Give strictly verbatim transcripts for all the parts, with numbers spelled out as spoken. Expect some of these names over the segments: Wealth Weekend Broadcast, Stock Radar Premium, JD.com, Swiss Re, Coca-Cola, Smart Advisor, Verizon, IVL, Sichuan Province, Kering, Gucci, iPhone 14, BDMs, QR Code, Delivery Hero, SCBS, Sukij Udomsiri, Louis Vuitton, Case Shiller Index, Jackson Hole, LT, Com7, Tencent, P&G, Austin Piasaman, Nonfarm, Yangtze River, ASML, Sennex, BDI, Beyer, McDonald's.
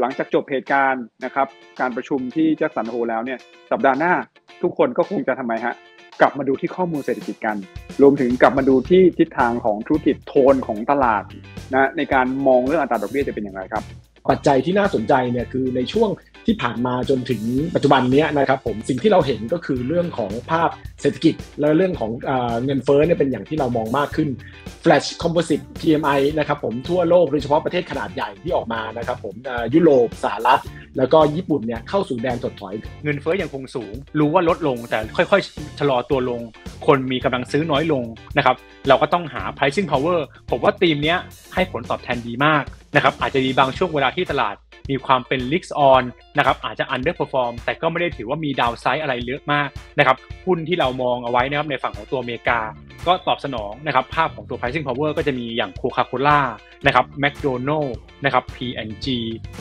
หลังจากจบเหตุการณ์นะครับการประชุมที่Jackson Holeแล้วเนี่ยสัปดาห์หน้าทุกคนก็คงจะทำไมฮะกลับมาดูที่ข้อมูลเศรษฐกิจกันรวมถึงกลับมาดูที่ทิศทางของธุรกิจโทนของตลาดนะในการมองเรื่องอัตราดอกเบี้ยจะเป็นอย่างไรครับปัจจัยที่น่าสนใจเนี่ยคือในช่วงที่ผ่านมาจนถึงปัจจุบันนี้นะครับผมสิ่งที่เราเห็นก็คือเรื่องของภาพเศรษฐกิจและเรื่องของเงินเฟ้อเนี่ยเป็นอย่างที่เรามองมากขึ้น Flash Composite พี เอ็ม ไอ นะครับผมทั่วโลกโดยเฉพาะประเทศขนาดใหญ่ที่ออกมานะครับผมยุโรปสหรัฐแล้วก็ญี่ปุ่นเนี่ยเข้าสู่แดนถดถอยเงินเฟ้อยังคงสูงรู้ว่าลดลงแต่ค่อยๆชะลอตัวลงคนมีกำลังซื้อน้อยลงนะครับเราก็ต้องหา pricing power ผมว่าธีมเนี้ยให้ผลตอบแทนดีมากนะครับอาจจะมีบางช่วงเวลาที่ตลาดมีความเป็น risk on นะครับอาจจะ underperform แต่ก็ไม่ได้ถือว่ามี downside อะไรเยอะมากนะครับหุ้นที่เรามองเอาไว้นะครับในฝั่งของตัวอเมริกาก็ตอบสนองนะครับภาพของตัว pricing power ก็จะมีอย่าง Coca-Cola นะครับ McDonald's นะครับ พี แอนด์ จี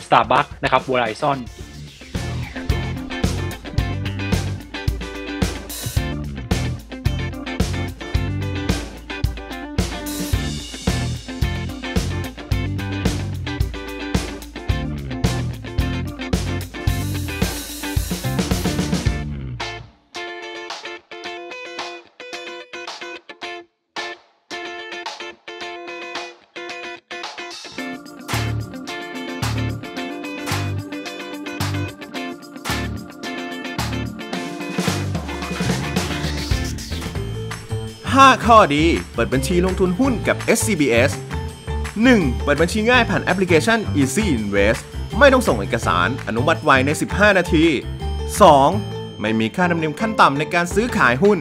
Starbucks นะครับ Verizonห้า ข้อดีเปิดบัญชีลงทุนหุ้นกับ เอส ซี บี เอส หนึ่ง เปิดบัญชีง่ายผ่านแอปพลิเคชัน Easy Invest ไม่ต้องส่งเอกสารอนุมัติไวในสิบห้านาที สอง ไม่มีค่าธรรมเนียมขั้นต่ำในการซื้อขายหุ้น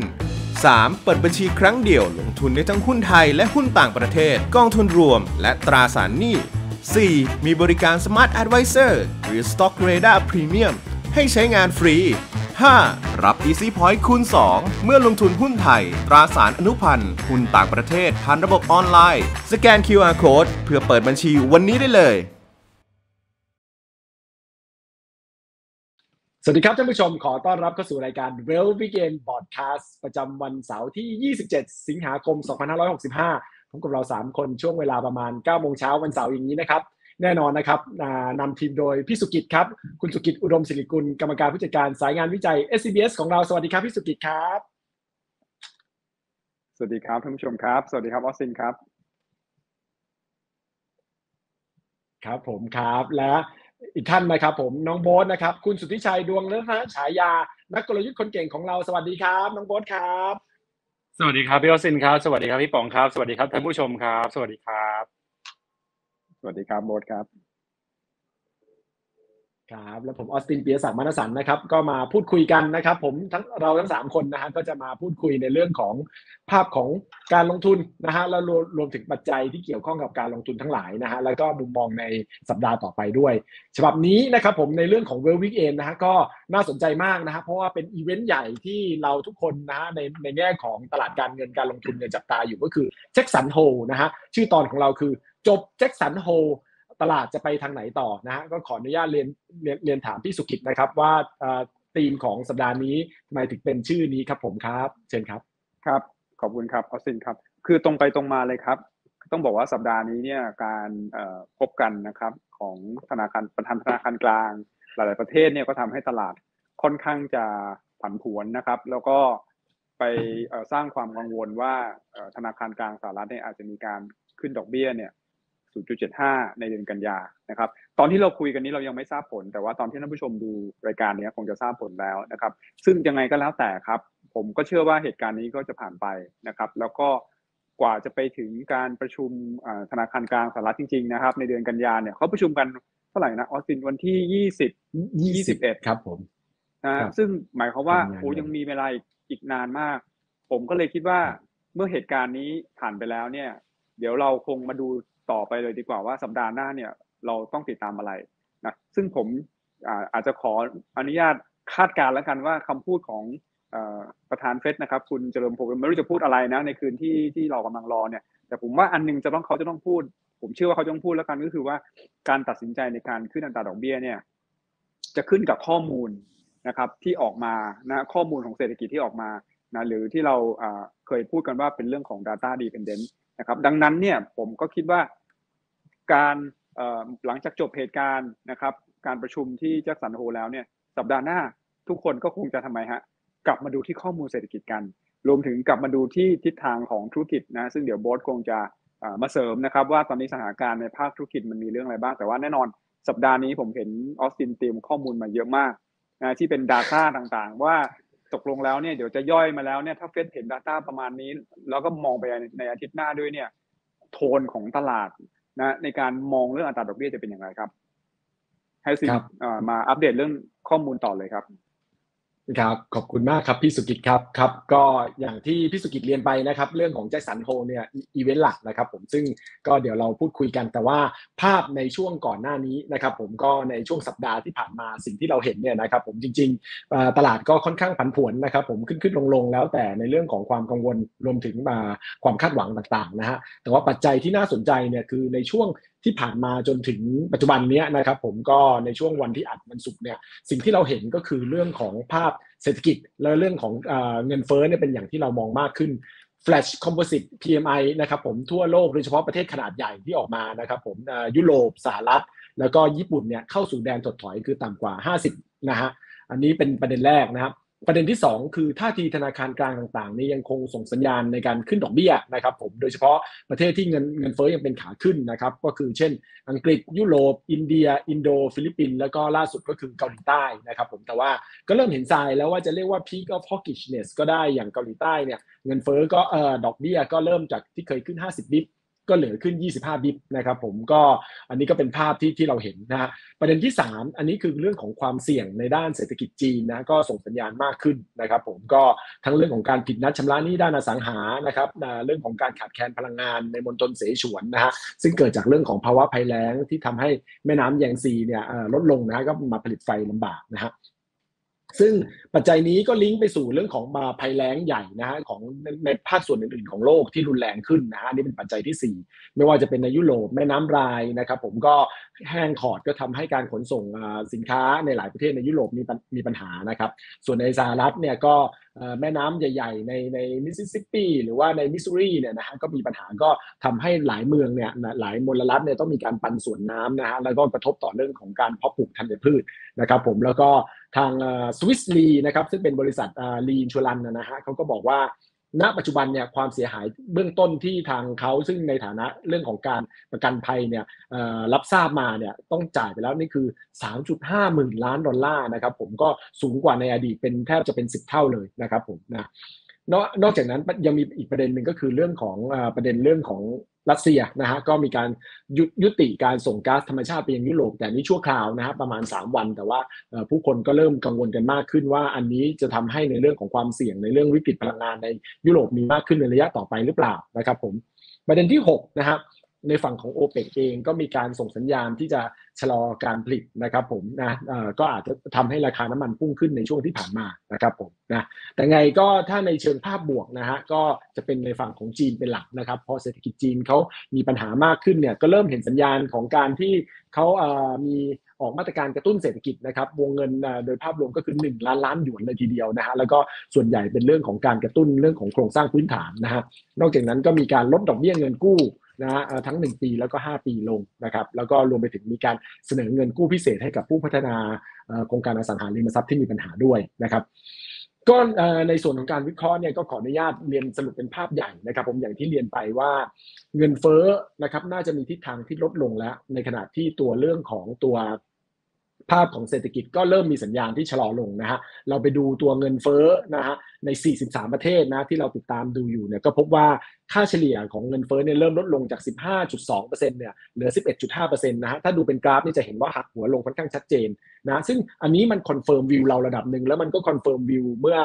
สาม เปิดบัญชีครั้งเดียวลงทุนได้ทั้งหุ้นไทยและหุ้นต่างประเทศกองทุนรวมและตราสารหนี้ สี่ มีบริการ Smart Advisor หรือ Stock Radar Premium ให้ใช้งานฟรีห้ารับ Easy Point คูณสองเมื่อลงทุนหุ้นไทยตราสารอนุพันธ์หุ้นต่างประเทศผ่านระบบออนไลน์สแกน คิว อาร์ Code เพื่อเปิดบัญชีวันนี้ได้เลยสวัสดีครับท่านผู้ชมขอต้อนรับเข้าสู่รายการ Wealth Weekend Broadcast ประจำวันเสาร์ที่ยี่สิบเจ็ดสิงหาคมสองพันห้าร้อยหกสิบห้าพบกับเราสามคนช่วงเวลาประมาณ เก้าโมงเช้า วันเสาร์อย่างนี้นะครับแน่นอนนะครับนำทีมโดยพี่สุกิจครับคุณสุกิจอุดมศิริกุลกรรมการผู้จัดการสายงานวิจัย เอส ซี บี เอส ของเราสวัสดีครับพี่สุกิจครับสวัสดีครับท่านผู้ชมครับสวัสดีครับออสซินครับครับผมครับและอีกท่านนะครับผมน้องโบ๊ทนะครับคุณสุทธิชัยดวงฤทธิ์ฉายานักกลยุทธ์คนเก่งของเราสวัสดีครับน้องโบ๊ทครับสวัสดีครับพี่ออสซินครับสวัสดีครับพี่ป๋องครับสวัสดีครับท่านผู้ชมครับสวัสดีครับสวัสดีครับโบ๊ทครับครับแล้วผมออสตินเปียสามานสันนะครับก็มาพูดคุยกันนะครับผมทั้งเราทั้งสามคนนะฮะก็จะมาพูดคุยในเรื่องของภาพของการลงทุนนะฮะแล้วรวมรวมถึงปัจจัยที่เกี่ยวข้องกับการลงทุนทั้งหลายนะฮะแล้วก็มุมมองในสัปดาห์ต่อไปด้วยฉบับนี้นะครับผมในเรื่องของ Wealth Weekend นะฮะก็น่าสนใจมากนะฮะเพราะว่าเป็นอีเวนต์ใหญ่ที่เราทุกคนนะฮะในในแง่ของตลาดการเงินการลงทุนเนี่ยจับตาอยู่ก็คือ Jackson Hole นะฮะชื่อตอนของเราคือจบJackson Hole ตลาดจะไปทางไหนต่อนะฮะก็ขออนุญาตเรียนเรียนเรียนถามพี่สุกิจนะครับว่าธีมของสัปดาห์นี้ทำไมถึงเป็นชื่อนี้ครับผมครับเชิญครับครับขอบคุณครับออสซินครับคือตรงไปตรงมาเลยครับต้องบอกว่าสัปดาห์นี้เนี่ยการพบกันนะครับของธนาคารประธานธนาคารกลางหลายๆประเทศเนี่ยก็ทำให้ตลาดค่อนข้างจะผันผวนนะครับแล้วก็ไปสร้างความกังวลว่าธนาคารกลางสหรัฐเนี่ยอาจจะมีการขึ้นดอกเบี้ยเนี่ยศูนย์จุดเจ็ดห้า ในเดือนกันยานะครับตอนที่เราคุยกันนี้เรายังไม่ทราบผลแต่ว่าตอนที่ท่านผู้ชมดูรายการนี้คงจะทราบผลแล้วนะครับซึ่งยังไงก็แล้วแต่ครับผมก็เชื่อว่าเหตุการณ์นี้ก็จะผ่านไปนะครับแล้วก็กว่าจะไปถึงการประชุมธนาคารกลางสหรัฐจริงๆนะครับในเดือนกันยาเนี่ยเขาประชุมกันเท่าไหร่นะออสตินวันที่ยี่สิบ ยี่สิบเอ็ดครับผมนะซึ่งหมายความว่าโอ้ยังมีเวลาอีกนานมากผมก็เลยคิดว่าเมื่อเหตุการณ์นี้ผ่านไปแล้วเนี่ยเดี๋ยวเราคงมาดูต่อไปเลยดีกว่าว่าสัปดาห์หน้าเนี่ยเราต้องติดตามอะไรนะซึ่งผมอาจจะขออนุญาตคาดการณ์แล้วกันว่าคำพูดของประธานเฟดนะครับคุณเจริญพงศ์ไม่รู้จะพูดอะไรนะในคืนที่ที่เรากำลังรอเนี่ยแต่ผมว่าอันนึงจะต้องเขาจะต้องพูดผมเชื่อว่าเขาจะต้องพูดแล้วกันก็คือว่าการตัดสินใจในการขึ้นอัตราดอกเบี้ยเนี่ยจะขึ้นกับข้อมูลนะครับที่ออกมานะข้อมูลของเศรษฐกิจที่ออกมานะหรือที่เราเคยพูดกันว่าเป็นเรื่องของ data dependentนะครับดังนั้นเนี่ยผมก็คิดว่าการ หลังจากจบเหตุการณ์นะครับการประชุมที่Jackson Holeแล้วเนี่ยสัปดาห์หน้าทุกคนก็คงจะทำไมฮะกลับมาดูที่ข้อมูลเศรษฐกิจกันรวมถึงกลับมาดูที่ทิศทางของธุรกิจนะซึ่งเดี๋ยวโบ๊ทคงจะมาเสริมนะครับว่าตอนนี้สถานการณ์ในภาคธุรกิจมันมีเรื่องอะไรบ้างแต่ว่าแน่นอนสัปดาห์นี้ผมเห็นออสตินเตรียมข้อมูลมาเยอะมากนะที่เป็น data ต่างๆว่าตกลงแล้วเนี่ยเดี๋ยวจะย่อยมาแล้วเนี่ยถ้าเฟดเห็น data ประมาณนี้แล้วก็มองไปในอาทิตย์หน้าด้วยเนี่ยโทนของตลาดนะในการมองเรื่องอัตราดอกเบี้ยจะเป็นอย่างไรครับให้สิมาอัปเดตเรื่องข้อมูลต่อเลยครับครับขอบคุณมากครับพี่สุกิจครับครับก็อย่างที่พี่สุกิจเรียนไปนะครับเรื่องของ Jackson Hole เนี่ยอีเวนต์หลักนะครับผมซึ่งก็เดี๋ยวเราพูดคุยกันแต่ว่าภาพในช่วงก่อนหน้านี้นะครับผมก็ในช่วงสัปดาห์ที่ผ่านมาสิ่งที่เราเห็นเนี่ยนะครับผมจริงๆตลาดก็ค่อนข้างผันผวนนะครับผมขึ้นขึ้นลงๆแล้วแต่ในเรื่องของความกังวลรวมถึงมาความคาดหวังต่างๆนะฮะแต่ว่าปัจจัยที่น่าสนใจเนี่ยคือในช่วงที่ผ่านมาจนถึงปัจจุบันนี้นะครับผมก็ในช่วงวันที่อัดวันศุกร์เนี่ยสิ่งที่เราเห็นก็คือเรื่องของภาพเศรษฐกิจและเรื่องของเงินเฟ้อเนี่ยเป็นอย่างที่เรามองมากขึ้น Flash Composite พี เอ็ม ไอ นะครับผมทั่วโลกโดยเฉพาะประเทศขนาดใหญ่ที่ออกมานะครับผมยุโรปสหรัฐแล้วก็ญี่ปุ่นเนี่ยเข้าสู่แดนถดถอยคือต่ำกว่าห้าสิบนะฮะอันนี้เป็นประเด็นแรกนะครับประเด็นที่สองคือท่าทีธนาคารกลางต่างๆนี่ยังคงส่งสัญญาณในการขึ้นดอกเบี้ยนะครับผมโดยเฉพาะประเทศที่เงินเงินเฟ้อยังเป็นขาขึ้นนะครับก็คือเช่นอังกฤษยุโรปอินเดียอินโดฟิลิปปินส์แล้วก็ล่าสุดก็คือเกาหลีใต้นะครับผมแต่ว่าก็เริ่มเห็นทรายแล้วว่าจะเรียกว่า peak of hawkishness ก็ได้อย่างเกาหลีใต้เนี่ยเงินเฟ้อก็เอ่อดอกเบี้ยก็เริ่มจากที่เคยขึ้นห้าสิบบิปก็เหลือขึ้นยี่สิบห้าบิปนะครับผมก็อันนี้ก็เป็นภาพที่ที่เราเห็นนะฮะประเด็นที่สามอันนี้คือเรื่องของความเสี่ยงในด้านเศรษฐกิจจีนนะก็ส่งสัญญาณมากขึ้นนะครับผมก็ทั้งเรื่องของการผิดนัดชำระหนี้ด้านอสังหานะครับเรื่องของการขาดแคลนพลังงานในมณฑลเสฉวนนะฮะซึ่งเกิดจากเรื่องของภาวะภัยแล้งที่ทำให้แม่น้ำแยงซีเนี่ยลดลงนะก็มาผลิตไฟลำบากนะฮะซึ่งปัจจัยนี้ก็ลิงก์ไปสู่เรื่องของมาภัยแล้งใหญ่นะฮะของในภาคส่วนอื่นๆของโลกที่รุนแรงขึ้นนะฮะนี่เป็นปัจจัยที่สี่ไม่ว่าจะเป็นในยุโรปแม่น้ำไลน์นะครับผมก็แห้งขอดก็ทำให้การขนส่งสินค้าในหลายประเทศในยุโรปมีมีปัญหานะครับส่วนในสหรัฐเนี่ยก็แม่น้ำใหญ่ๆในในมิสซิสซิปปีหรือว่าในมิสซูรีเนี่ยนะฮะก็มีปัญหาก็ทำให้หลายเมืองเนี่ยหลายมลรัฐเนี่ยต้องมีการปันส่วนน้ำนะฮะแล้วก็กระทบต่อเรื่องของการเพาะปลูกธัญพืชนะครับผมแล้วก็ทางสวิสลีนะครับซึ่งเป็นบริษัทลีนชัวรันนะฮะเขาก็บอกว่าณปัจจุบันเนี่ยความเสียหายเบื้องต้นที่ทางเขาซึ่งในฐานะเรื่องของการประกันภัยเนี่ยรับทราบมาเนี่ยต้องจ่ายไปแล้วนี่คือ สามจุดห้าหมื่นล้านดอลลาร์นะครับผมก็สูงกว่าในอดีตเป็นแทบจะเป็นสิบเท่าเลยนะครับผมนะนอกจากนั้นยังมีอีกประเด็นหนึ่งก็คือเรื่องของประเด็นเรื่องของรัสเซียนะฮะก็มีการยุติการส่งก๊าซธรรมชาติไปยังยุโรปแต่นี้ชั่วคราวนะฮะประมาณสามวันแต่ว่าผู้คนก็เริ่มกังวลกันมากขึ้นว่าอันนี้จะทำให้ในเรื่องของความเสี่ยงในเรื่องวิกฤตพลังงานในยุโรปมีมากขึ้นในระยะต่อไปหรือเปล่านะครับผมประเด็นที่หกนะครับในฝั่งของ โอเปก เองก็มีการส่งสัญญาณที่จะชะลอการผลิตนะครับผมนะก็อาจจะทำให้ราคาน้ำมันพุ่งขึ้นในช่วงที่ผ่านมานะครับผมนะแต่ไงก็ถ้าในเชิงภาพบวกนะฮะก็จะเป็นในฝั่งของจีนเป็นหลักนะครับเพราะเศรษฐกิจจีนเขามีปัญหามากขึ้นเนี่ยก็เริ่มเห็นสัญญาณของการที่เขามีออกมาตรการกระตุ้นเศรษฐกิจนะครับวงเงินโดยภาพรวมก็คือหนึ่งล้านล้านหยวนเลยทีเดียวนะฮะแล้วก็ส่วนใหญ่เป็นเรื่องของการกระตุ้นเรื่องของโครงสร้างพื้นฐานนะฮะนอกจากนั้นก็มีการลดดอกเบี้ยเงินกู้นะทั้งหนึ่งปีแล้วก็ห้าปีลงนะครับแล้วก็รวมไปถึงมีการเสนอเงินกู้พิเศษให้กับผู้พัฒนาโครงการอสังหาริมทรัพย์ที่มีปัญหาด้วยนะครับก็ในส่วนของการวิเคราะห์เนี่ยก็ขออนุญาตเรียนสรุปเป็นภาพใหญ่นะครับผมอย่างที่เรียนไปว่าเงินเฟ้อนะครับน่าจะมีทิศทางที่ลดลงแล้วในขณะที่ตัวเรื่องของตัวภาพของเศรษฐกิจก็เริ่มมีสัญญาณที่ชะลอลงนะฮะเราไปดูตัวเงินเฟ้อนะฮะในสี่สิบสามประเทศนะที่เราติดตามดูอยู่เนี่ยก็พบว่าค่าเฉลี่ยของเงินเฟ้อเนี่ยเริ่มลดลงจาก สิบห้าจุดสองเปอร์เซ็นต์ เนี่ยเหลือ สิบเอ็ดจุดห้าเปอร์เซ็นต์ นะฮะถ้าดูเป็นกราฟนี่จะเห็นว่าหักหัวลงค่อนข้างชัดเจนนะซึ่งอันนี้มันคอนเฟิร์มวิวเราระดับนึงแล้วมันก็คอนเฟิร์มวิวเมื่อ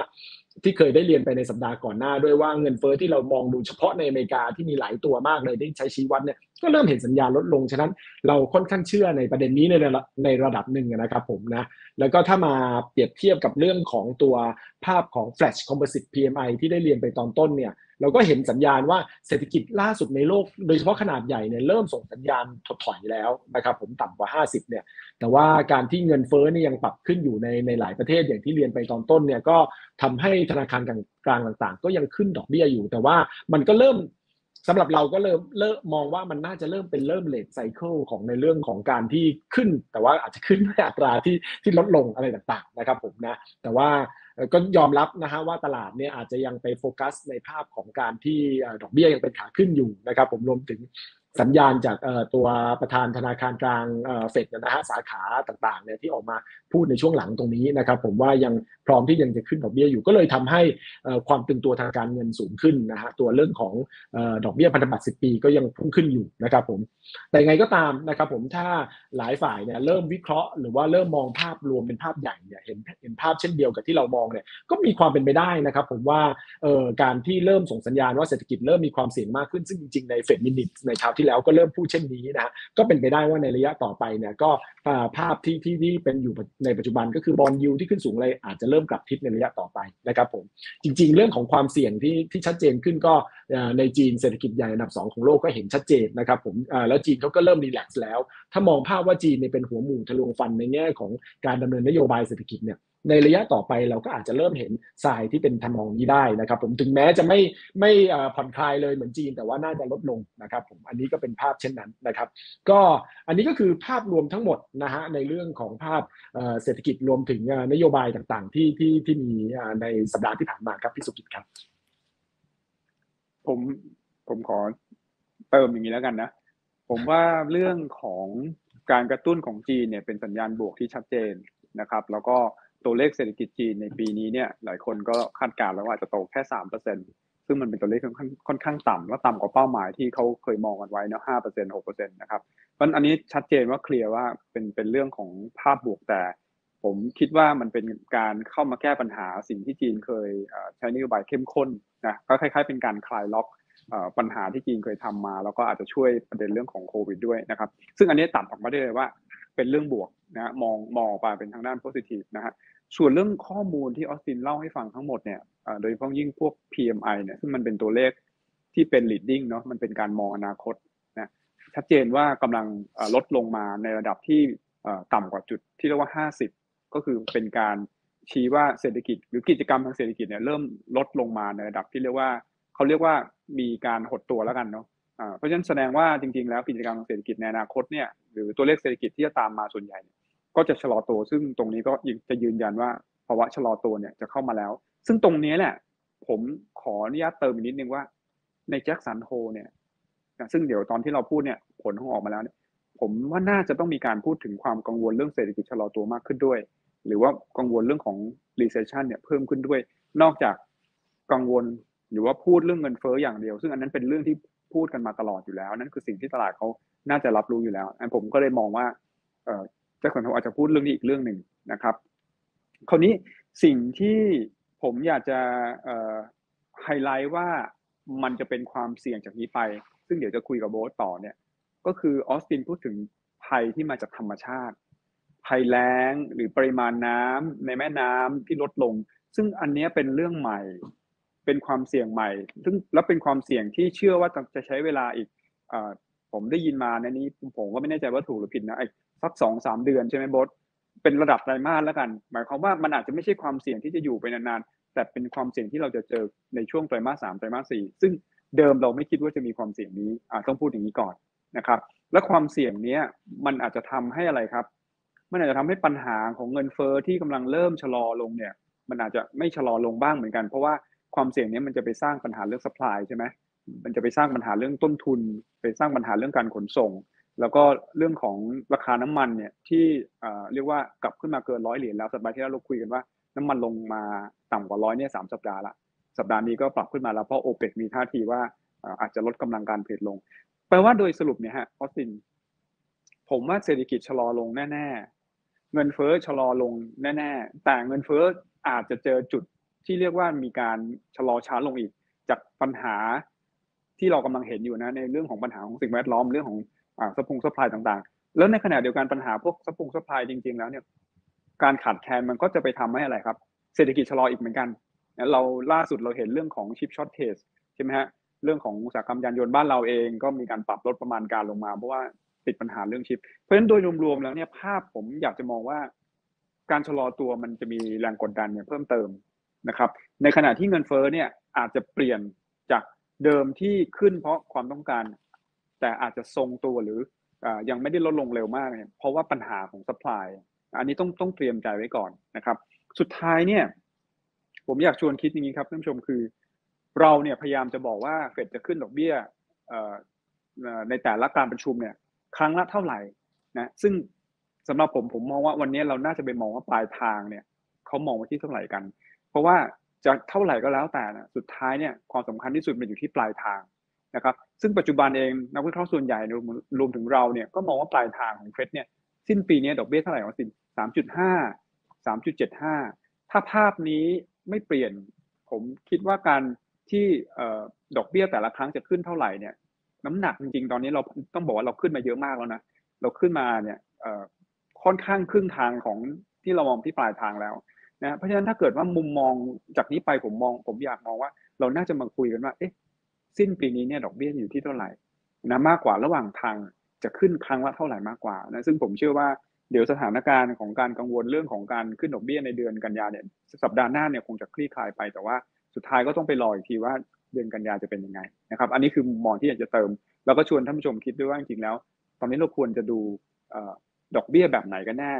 ที่เคยได้เรียนไปในสัปดาห์ก่อนหน้าด้วยว่าเงินเฟ้อที่เรามองดูเฉพาะในอเมริกาที่มีหลายตัวมากเลยที่ใช้ชี้วัดเนี่ยก็เริ่มเห็นสัญญาณลดลงฉะนั้นเราค่อนข้างเชื่อในประเด็นนี้ในในระดับหนึ่งนะครับผมนะแล้วก็ถ้ามาเปรียบเทียบกับเรื่องของตัวภาพของ Flash Composite พี เอ็ม ไอ ที่ได้เรียนไปตอนต้นเนี่ยเราก็เห็นสัญญาณว่าเศรษฐกิจล่าสุดในโลกโดยเฉพาะขนาดใหญ่เนี่ยเริ่มส่งสัญญาณถดถอยแล้วนะครับผมต่ำกว่าห้าสิบเนี่ยแต่ว่าการที่เงินเฟ้อเนี่ยยังปรับขึ้นอยู่ในในหลายประเทศอย่างที่เรียนไปตอนต้นเนี่ยก็ทำให้ธนาคารกลางต่างๆก็ยังขึ้นดอกเบี้ยอยู่แต่ว่ามันก็เริ่ม สำหรับเราก็เริ่มเริ่มมองว่ามันน่าจะเริ่มเป็นเริ่มเลทไซเคิลของในเรื่องของการที่ขึ้นแต่ว่าอาจจะขึ้นในอัตราที่ที่ลดลงอะไรต่างๆนะครับผมนะแต่ว่าก็ยอมรับนะฮะว่าตลาดเนี่ยอาจจะยังไปโฟกัสในภาพของการที่ดอกเบี้ยยังเป็นขาขึ้นอยู่นะครับผมรวมถึงสัญญาณจากตัวประธานธนาคารกลางเฟดนะฮะสาขาต่างๆเนี่ยที่ออกมาพูดในช่วงหลังตรงนี้นะครับผมว่ายังพร้อมที่ยังจะขึ้นดอกเบี้ยอยู่ก็เลยทำให้ความตึงตัวทางการเงินสูงขึ้นนะฮะตัวเรื่องของดอกเบี้ยพันธบัตรสิบปีก็ยังพุ่งขึ้นอยู่นะครับผมแต่ไงก็ตามนะครับผมถ้าหลายฝ่ายเนี่ยเริ่มวิเคราะห์หรือว่าเริ่มมองภาพรวมเป็นภาพใหญ่เนี่ยเห็นเห็นภาพเช่นเดียวกับที่เรามองเนี่ยก็มีความเป็นไปได้นะครับผมว่าการที่เริ่มส่งสัญญาณว่าเศรษฐกิจเริ่มมีความเสี่ยงมากขึ้นซึ่งจริงๆในเฟดมินิทในเช้าที่แล้วก็เริ่มพูดเช่นนี้นะก็เป็นไปได้ว่าในระยะต่อไปเนี่ยก็ภาพที่ที่ที่เป็นอยู่ในปัจจุบันก็คือบอนด์ยิลด์ที่ขึ้นสูงเลยอาจจะเริ่มกลับทิศในระยะต่อไปนะครับผมจริงๆเรื่องของความเสี่ยงที่ที่ชัดเจนขึ้นก็ในจีนเศรษฐกิจใหญ่อันดับสองของโลกก็เห็นชัดเจนนะครับผมแล้วจีนเขาก็เริ่มรีแลกซ์แล้วถ้ามองภาพว่าจีนเนี่ยเป็นหัวหมู่ทะลวงฟันในแง่ของการดำเนินนโยบายเศรษฐกิจเนี่ยในระยะต่อไปเราก็อาจจะเริ่มเห็นทรายที่เป็นทำนองนี้ได้นะครับผมถึงแม้จะไม่ไม่ผ่อนคลายเลยเหมือนจีนแต่ว่าน่าจะลดลงนะครับผมอันนี้ก็เป็นภาพเช่นนั้นนะครับก็อันนี้ก็คือภาพรวมทั้งหมดนะฮะในเรื่องของภาพเศรษฐกิจรวมถึงนโยบายต่างๆที่ที่ที่มีในสัปดาห์ที่ผ่านมาครับพี่สุกิจครับผมผมขอเติมอย่างนี้แล้วกันนะผมว่าเรื่องของการกระตุ้นของจีนเนี่ยเป็นสัญญาณบวกที่ชัดเจนนะครับแล้วก็ตัวเลขเศรษฐกิจจีนในปีนี้เนี่ยหลายคนก็คาดการณ์แล้วว่าจะโตแค่ สามเปอร์เซ็นต์ ซึ่งมันเป็นตัวเลขค่อนข้างค่อนข้างต่ำและต่ำกว่าเป้าหมายที่เขาเคยมองกันไว้นะ ห้าเปอร์เซ็นต์ หกเปอร์เซ็นต์ นะครับเพราะอันนี้ชัดเจนว่าเคลียร์ว่าเป็นเป็นเรื่องของภาพบวกแต่ผมคิดว่ามันเป็นการเข้ามาแก้ปัญหาสิ่งที่จีนเคยใช้นโยบายเข้มข้นนะก็คล้ายๆเป็นการคลายล็อกปัญหาที่จีนเคยทำมาแล้วก็อาจจะช่วยประเด็นเรื่องของโควิดด้วยนะครับซึ่งอันนี้ตัดออกมาได้เลยว่าเป็นเรื่องบวกนะมองมองไปเป็นทางด้านโพซิทีฟนะฮะส่วนเรื่องข้อมูลที่ออสตินเล่าให้ฟังทั้งหมดเนี่ยโดยเฉพาะยิ่งพวก พี เอ็ม ไอ เนี่ยซึ่งมันเป็นตัวเลขที่เป็น leading เนาะมันเป็นการมองอนาคตนะชัดเจนว่ากำลังลดลงมาในระดับที่ต่ำกว่าจุดที่เรียกว่าห้าสิบก็คือเป็นการชี้ว่าเศรษฐกิจหรือกิจกรรมทางเศรษฐกิจเนี่ยเริ่มลดลงมาในระดับที่เรียกว่าเขาเรียกว่ามีการหดตัวแล้วกันเนาะเพราะฉะนั้นแสดงว่าจริงๆแล้วกิจกรรมทางเศรษฐกิจในอนาคตเนี่ยหรือตัวเลขเศรษฐกิจที่จะตามมาส่วนใหญ่ก็จะชะลอตัวซึ่งตรงนี้ก็จะยืนยันว่าภาวะชะลอตัวเนี่ยจะเข้ามาแล้วซึ่งตรงนี้แหละผมขออนุญาตเติมอีกนิดนึงว่าใน Jackson Hole เนี่ยซึ่งเดี๋ยวตอนที่เราพูดเนี่ยผลคงออกมาแล้วเนี่ยผมว่าน่าจะต้องมีการพูดถึงความกังวลเรื่องเศรษฐกิจชะลอตัวมากขึ้นด้วยหรือว่ากังวลเรื่องของ recession เนี่ยเพิ่มขึ้นด้วยนอกจากกังวลหรือว่าพูดเรื่องเงินเฟ้ออย่างเดียวซึ่งอันนั้นเป็นเรื่องที่พูดกันมาตลอดอยู่แล้วนั่นคือสิ่งที่ตลาดเขาน่าจะรับรู้อยู่แล้วอันผมก็เลยมองว่าเอ่อเจ้าของเขาอาจจะพูดเรื่องนี้อีกเรื่องหนึ่งนะครับคราวนี้สิ่งที่ผมอยากจะไฮไลท์ว่ามันจะเป็นความเสี่ยงจากนี้ไปซึ่งเดี๋ยวจะคุยกับโบ๊ทต่อเนี่ยก็คือออสตินพูดถึงภัยที่มาจากธรรมชาติภัยแล้งหรือปริมาณน้ำในแม่น้ำที่ลดลงซึ่งอันนี้เป็นเรื่องใหม่เป็นความเสี่ยงใหม่ซึ่งและเป็นความเสี่ยงที่เชื่อว่าจะใช้เวลาอีกผมได้ยินมาในนี้ผมก็ไม่แน่ใจว่าถูกหรือผิดนะสัก สองถึงสาม เดือนใช่ไหมบอสเป็นระดับไตรมาสแล้วกันหมายความว่ามันอาจจะไม่ใช่ความเสี่ยงที่จะอยู่ไปนานๆแต่เป็นความเสี่ยงที่เราจะเจอในช่วงไตรมาสสามไตรมาสสี่ซึ่งเดิมเราไม่คิดว่าจะมีความเสี่ยงนี้ต้องพูดอย่างนี้ก่อนนะครับและความเสี่ยงนี้มันอาจจะทำให้อะไรครับมันอาจจะทำให้ปัญหาของเงินเฟ้อที่กำลังเริ่มชะลอลงเนี่ยมันอาจจะไม่ชะลอลงบ้างเหมือนกันเพราะว่าความเสี่ยงนี้มันจะไปสร้างปัญหาเรื่อง supply ใช่ไหมมันจะไปสร้างปัญหาเรื่องต้นทุนไปสร้างปัญหาเรื่องการขนส่งแล้วก็เรื่องของราคาน้ำมันเนี่ยที่เรียกว่ากลับขึ้นมาเกินร้อยเหรียญแล้วสัปดาห์ที่แล้วเราคุยกันว่าน้ำมันลงมาต่ำกว่าร้อยเนี่ยสามสัปดาห์ละสัปดาห์นี้ก็ปรับขึ้นมาแล้วเพราะโอเปกมีท่าทีว่าอาจจะลดกำลังการผลิตลงแปลว่าโดยสรุปเนี่ยฮะออสตินผมว่าเศรษฐกิจชะลอลงแน่ๆเงินเฟ้อชะลอลงแน่ๆแต่เงินเฟ้ออาจจะเจอจุดที่เรียกว่ามีการชะลอช้าลงอีกจากปัญหาที่เรากำลังเห็นอยู่นะในเรื่องของปัญหาของสิ่งแวดล้อมเรื่องของซัพพลายซัพพลายต่างๆแล้วในขณะเดียวกันปัญหาพวกซัพพลายซัพพลายจริงๆแล้วเนี่ยการขาดแคลนมันก็จะไปทำให้อะไรครับเศรษฐกิจชะลออีกเหมือนกันเราล่าสุดเราเห็นเรื่องของชิปช็อตเทจใช่ไหมฮะเรื่องของอุตสาหกรรมยานยนต์บ้านเราเองก็มีการปรับลดประมาณการลงมาเพราะว่าติดปัญหาเรื่องชิปเพราะฉะนั้นโดยรวมๆแล้วเนี่ยภาพผมอยากจะมองว่าการชะลอตัวมันจะมีแรงกดดันเนี่ยเพิ่มเติมนะครับในขณะที่เงินเฟ้อเนี่ยอาจจะเปลี่ยนจาก เดิมที่ขึ้นเพราะความต้องการแต่อาจจะทรงตัวหรือยังไม่ได้ลดลงเร็วมากเนี่ยเพราะว่าปัญหาของ supply อันนี้ต้องต้องเตรียมใจไว้ก่อนนะครับสุดท้ายเนี่ยผมอยากชวนคิดอย่างนี้ครับท่านผู้ชมคือเราเนี่ยพยายามจะบอกว่าเฟดจะขึ้นดอกเบี้ยในแต่ละการประชุมเนี่ยครั้งละเท่าไหร่นะซึ่งสำหรับผมผมมองว่าวันนี้เราน่าจะไปมองว่าปลายทางเนี่ยเขามองว่าที่เท่าไหร่กันเพราะว่าจะเท่าไหร่ก็แล้วแต่นะสุดท้ายเนี่ยความสำคัญที่สุดมันอยู่ที่ปลายทางนะครับซึ่งปัจจุบันเองนักวิเคราะห์ส่วนใหญ่รวมถึงเราเนี่ยก็มองว่าปลายทางของเฟดเนี่ยสิ้นปีนี้ดอกเบี้ยเท่าไหร่ของสิน สามจุดห้า สามจุดเจ็ดห้า ถ้าภาพนี้ไม่เปลี่ยนผมคิดว่าการที่ดอกเบี้ยแต่ละครั้งจะขึ้นเท่าไหร่เนี่ยน้ำหนักจริงๆตอนนี้เราต้องบอกว่าเราขึ้นมาเยอะมากแล้วนะเราขึ้นมาเนี่ยค่อนข้างครึ่งทางของที่เรามองที่ปลายทางแล้วนะเพราะฉะนั้นถ้าเกิดว่ามุมมองจากนี้ไปผมมองผมอยากมองว่าเราน่าจะมาคุยกันว่าเอ๊ะสิ้นปีนี้เนี่ยดอกเบี้ยอยู่ที่เท่าไหร่นะมากกว่าระหว่างทางจะขึ้นครั้งละเท่าไหร่มากกว่านะซึ่งผมเชื่อว่าเดี๋ยวสถานการณ์ของการกังวลเรื่องของการขึ้นดอกเบี้ยในเดือนกันยาเนี่ยสัปดาห์หน้าเนี่ยคงจะคลี่คลายไปแต่ว่าสุดท้ายก็ต้องไปรออีกทีว่าเดือนกันยาจะเป็นยังไงนะครับอันนี้คือมุมมองที่อยากจะเติมแล้วก็ชวนท่านผู้ชมคิดด้วยว่าจริงๆแล้วตอนนี้เราควรจะดูดอกเบี้ยแบบไหนกันแน่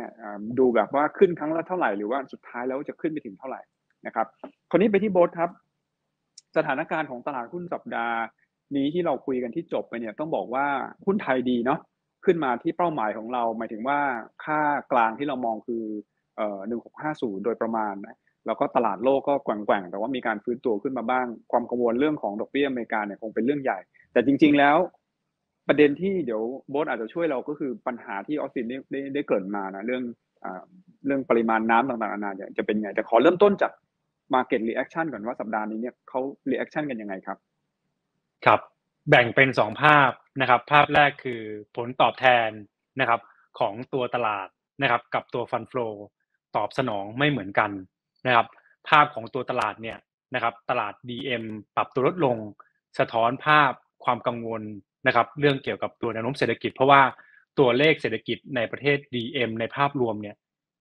ดูแบบว่าขึ้นครั้งละเท่าไหร่หรือว่าสุดท้ายแล้วจะขึ้นไปถึงเท่าไหร่นะครับคราวนี้ไปที่โบ๊ทครับสถานการณ์ของตลาดหุ้นสัปดาห์นี้ที่เราคุยกันที่จบไปเนี่ยต้องบอกว่าหุ้นไทยดีเนาะขึ้นมาที่เป้าหมายของเราหมายถึงว่าค่ากลางที่เรามองคือเอ่อหนึ่งพันหกร้อยห้าสิบโดยประมาณนะแล้วก็ตลาดโลกก็แกว่งๆแต่ว่ามีการฟื้นตัวขึ้นมาบ้างความกังวลเรื่องของดอกเบี้ยอเมริกาเนี่ยคงเป็นเรื่องใหญ่แต่จริงๆแล้วประเด็นที่เดี๋ยวโบ๊ทอาจจะช่วยเราก็คือปัญหาที่ออสตินได้ได้ได้เกริ่นมานะเรื่องอ่าเรื่องปริมาณน้ำต่างๆนานาเนี่ยจะเป็นไงแต่ขอเริ่มต้นจาก market reaction ก่อนว่าสัปดาห์นี้เนี่ยเขา reaction กันยังไงครับครับแบ่งเป็นสองภาพนะครับภาพแรกคือผลตอบแทนนะครับของตัวตลาดนะครับกับตัว Fund Flow ตอบสนองไม่เหมือนกันนะครับภาพของตัวตลาดเนี่ยนะครับตลาด ดี เอ็ม ปรับตัวลดลงสะท้อนภาพความกังวลนะครับเรื่องเกี่ยวกับตัวแนวโน้มเศรษฐกิจเพราะว่าตัวเลขเศรษฐกิจในประเทศ ดี เอ็ม ในภาพรวมเนี่ย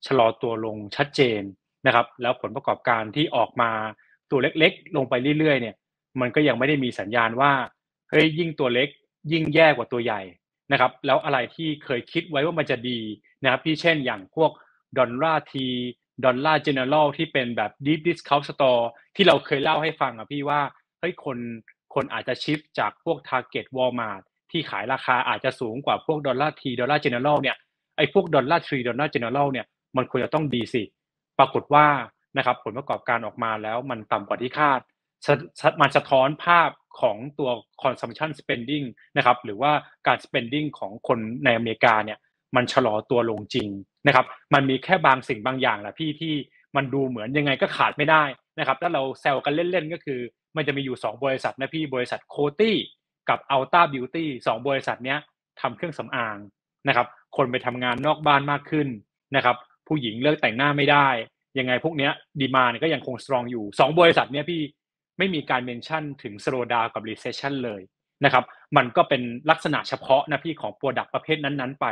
ชะลอตัวลงชัดเจนนะครับแล้วผลประกอบการที่ออกมาตัวเล็กๆลงไปเรื่อยๆเนี่ยมันก็ยังไม่ได้มีสัญญาณว่าเฮ้ยยิ่งตัวเล็กยิ่งแย่กว่าตัวใหญ่นะครับแล้วอะไรที่เคยคิดไว้ว่ามันจะดีนะครับที่เช่นอย่างพวกดอลลาร์ทีดอลลาร์เจเนอรัลที่เป็นแบบ Deep Discount Store ที่เราเคยเล่าให้ฟังอ่ะพี่ว่าเฮ้ยคนคนอาจจะชิฟจากพวก Target Walmart ที่ขายราคาอาจจะสูงกว่าพวกดอลลาร์ทีดอลลาร์เจเนอรัลเนี่ยไอ้พวกดอลลาร์ทีดอลลาร์เจเนอรัลเนี่ยมันควรจะต้องดีสิปรากฏว่านะครับผลประกอบการออกมาแล้วมันต่ำกว่าที่คาดมันสะท้อนภาพของตัว consumption spending นะครับหรือว่าการ spending ของคนในอเมริกาเนี่ยมันชะลอตัวลงจริงนะครับมันมีแค่บางสิ่งบางอย่างแหละพี่ที่มันดูเหมือนยังไงก็ขาดไม่ได้นะครับแล้วเราแซวกันเล่นๆก็คือมันจะมีอยู่สองบริษัทนะพี่บริษัทโคตี้กับอัลต้าบิวตี้สองบริษัทเนี้ยทำเครื่องสำอางนะครับคนไปทำงานนอกบ้านมากขึ้นนะครับผู้หญิงเลิกแต่งหน้าไม่ได้ยังไงพวกเนี้ยดีมานด์ก็ยังคงสตรองอยู่สองบริษัทเนี้ยพี่ไม่มีการเมนชั่นถึงสโลว์ดาวน์กับรีเซสชันเลยนะครับมันก็เป็นลักษณะเฉพาะนะพี่ของโปรดักต์ประเภทนั้นๆไป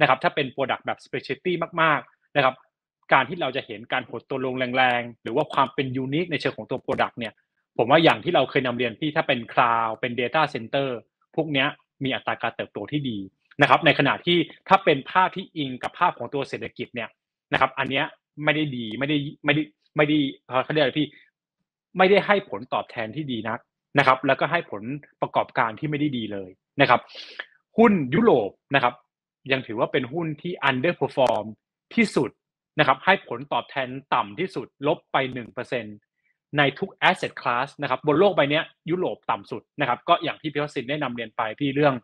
นะครับถ้าเป็นโปรดักต์แบบสเปเชียลตี้มากๆนะครับการที่เราจะเห็นการหดตัวลงแรงๆหรือว่าความเป็นยูนิคในเชิงของตัวโปรดักต์เนี่ยผมว่าอย่างที่เราเคยนำเรียนพี่ถ้าเป็นคลาวด์เป็น Data Center พวกนี้มีอัตราการเติบโตที่ดีนะครับในขณะที่ถ้าเป็นภาพที่อิงกับภาพของตัวเศรษฐกิจเนี่ยนะครับอันเนี้ยไม่ได้ดีไม่ได้ไม่ได้ไม่ได้เขาเรียกอะไรพี่ไม่ได้ให้ผลตอบแทนที่ดีนักนะครับแล้วก็ให้ผลประกอบการที่ไม่ได้ดีเลยนะครับหุ้นยุโรปนะครับยังถือว่าเป็นหุ้นที่ underperform ที่สุดนะครับให้ผลตอบแทนต่ำที่สุดลบไป หนึ่งเปอร์เซ็นต์ ในทุก asset class นะครับบนโลกใบนี้ยุโรปต่ำสุดนะครับก็อย่างที่พี่ทศินได้นำเรียนไปพี่เรื่อง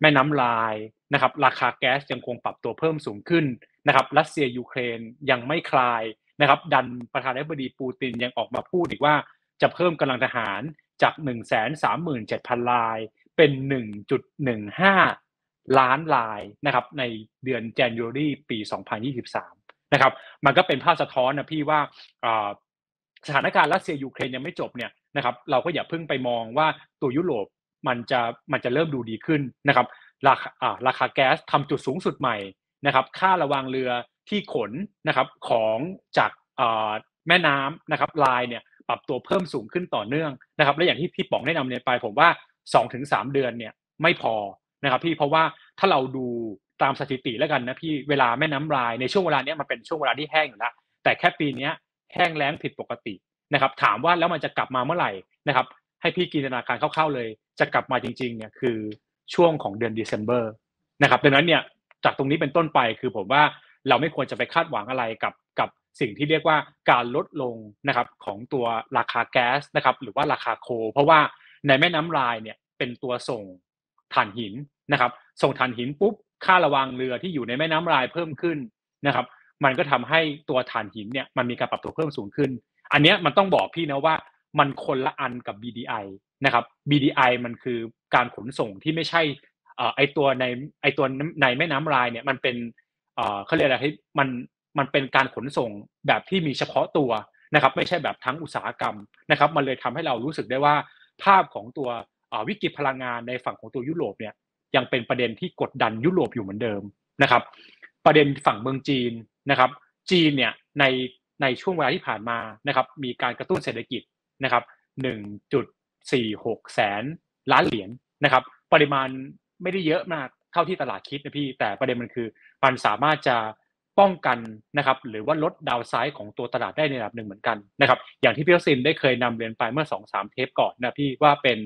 แม่น้ำลายนะครับราคาแก๊สยังคงปรับตัวเพิ่มสูงขึ้นนะครับรัสเซียยูเครนยังไม่คลายนะครับดันประธานาธิบดีปูตินยังออกมาพูดอีกว่าจะเพิ่มกำลังทหารจาก หนึ่งแสนสามหมื่นเจ็ดพัน ลายเป็น หนึ่งจุดหนึ่งห้า ล้านลายนะครับในเดือน January ปี สองพันยี่สิบสามนะครับมันก็เป็นภาพสะท้อนนะพี่ว่าสถานการณ์รัสเซียยูเครนยังไม่จบเนี่ยนะครับเราก็อย่าเพิ่งไปมองว่าตัวยุโรปมันจะมันจะเริ่มดูดีขึ้นนะครับราคาราคาแก๊สทำจุดสูงสุดใหม่นะครับค่าระวางเรือที่ขนนะครับของจากแม่น้ำนะครับลายเนี่ย ปรับตัวเพิ่มสูงขึ้นต่อเนื่องนะครับและอย่างที่พี่ป๋องแนะนำเนี่ยไปผมว่า สองถึงสาม เดือนเนี่ยไม่พอนะครับพี่เพราะว่าถ้าเราดูตามสถิติแล้วกันนะพี่เวลาแม่น้ำลายในช่วงเวลาเนี้ยมันเป็นช่วงเวลาที่แห้งอยู่แล้วแต่แค่ปีนี้แห้งแล้งผิดปกตินะครับถามว่าแล้วมันจะกลับมาเมื่อไหร่นะครับให้พี่จินตนาการคร่าวๆเลยจะกลับมาจริงๆเนี่ยคือช่วงของเดือน December นะครับดังนั้นเนี่ยจากตรงนี้เป็นต้นไปคือผมว่าเราไม่ควรจะไปคาดหวังอะไรกับกับสิ่งที่เรียกว่าการลดลงนะครับของตัวราคาแก๊สนะครับหรือว่าราคาโคเพราะว่าในแม่น้ำลายเนี่ยเป็นตัวส่งถ่านหินนะครับส่งถ่านหินปุ๊บค่าระวางเรือที่อยู่ในแม่น้ำลายเพิ่มขึ้นนะครับมันก็ทำให้ตัวถ่านหินเนี่ยมันมีการปรับตัวเพิ่มสูงขึ้นอันเนี้ยมันต้องบอกพี่นะว่ามันคนละอันกับ บี ดี ไอ นะครับ บี ดี ไอ มันคือการขนส่งที่ไม่ใช่เอ่อไอตัวในไอตัวในแม่น้ำลายเนี่ยมันเป็นเอ่อเค้าเรียกอะไรมันมันเป็นการขนส่งแบบที่มีเฉพาะตัวนะครับไม่ใช่แบบทั้งอุตสาหกรรมนะครับมันเลยทำให้เรารู้สึกได้ว่าภาพของตัวเอ่อวิกฤตพลังงานในฝั่งของตัวยุโรปเนี่ยยังเป็นประเด็นที่กดดันยุโรปอยู่เหมือนเดิมนะครับประเด็นฝั่งเมืองจีนนะครับจีนเนี่ยในในช่วงเวลาที่ผ่านมานะครับมีการกระตุ้นเศรษฐกิจนะครับ หนึ่งจุดสี่หก แสนล้านเหรียญ น, นะครับปริมาณไม่ได้เยอะมากเท่าที่ตลาดคิดนะพี่แต่ประเด็นมันคือมันสามารถจะป้องกันนะครับหรือว่าลดดาวน์ไซด์ของตัวตลาดได้ในระดับหนึ่งเหมือนกันนะครับอย่างที่พี่ซินได้เคยนำเรียนไปเมื่อ สองถึงสาม เทปก่อนนะพี่ว่าเป็น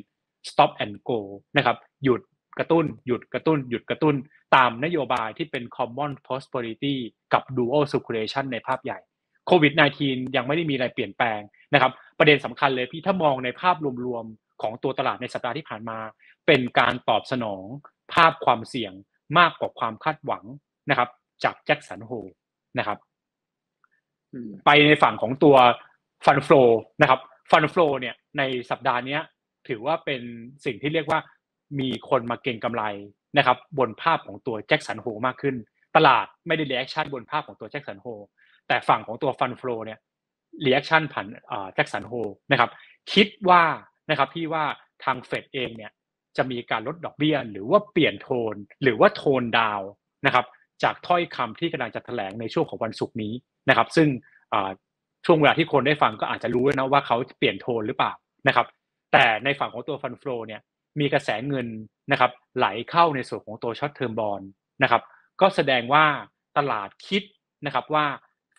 stop and go นะครับหยุดกระตุ้นหยุดกระตุ้นหยุดกระตุ้นตามนโยบายที่เป็น common prosperity กับ dual circulation ในภาพใหญ่โควิด สิบเก้า ยังไม่ได้มีอะไรเปลี่ยนแปลงนะครับประเด็นสำคัญเลยพี่ถ้ามองในภาพรวมๆของตัวตลาดในสัปดาห์ที่ผ่านมาเป็นการตอบสนองภาพความเสี่ยงมากกว่าความคาดหวังนะครับจาก Jackson Hole นะครับไปในฝั่งของตัว Fund Flow นะครับ Fund Flow เนี่ยในสัปดาห์นี้ถือว่าเป็นสิ่งที่เรียกว่ามีคนมาเก็งกำไรนะครับบนภาพของตัว Jackson Hole มากขึ้นตลาดไม่ได้รีแอคชั่นบนภาพของตัว Jackson Holeแต่ฝั่งของตัว Fund Flow เนี่ย reaction ผ่านเอ่อ Jackson Hole นะครับคิดว่านะครับพี่ว่าทาง Fed เองเนี่ยจะมีการลดดอกเบี้ยหรือว่าเปลี่ยนโทนหรือว่าโทนดาวนะครับจากถ้อยคำที่กำลังจะแถลงในช่วงของวันศุกร์นี้นะครับซึ่งเอ่อช่วงเวลาที่คนได้ฟังก็อาจจะรู้แล้วนะว่าเขาเปลี่ยนโทนหรือเปล่านะครับแต่ในฝั่งของตัว Fund Flow เนี่ยมีกระแสเงินนะครับไหลเข้าในส่วนของตัว Short Term Bond นะครับก็แสดงว่าตลาดคิดนะครับว่า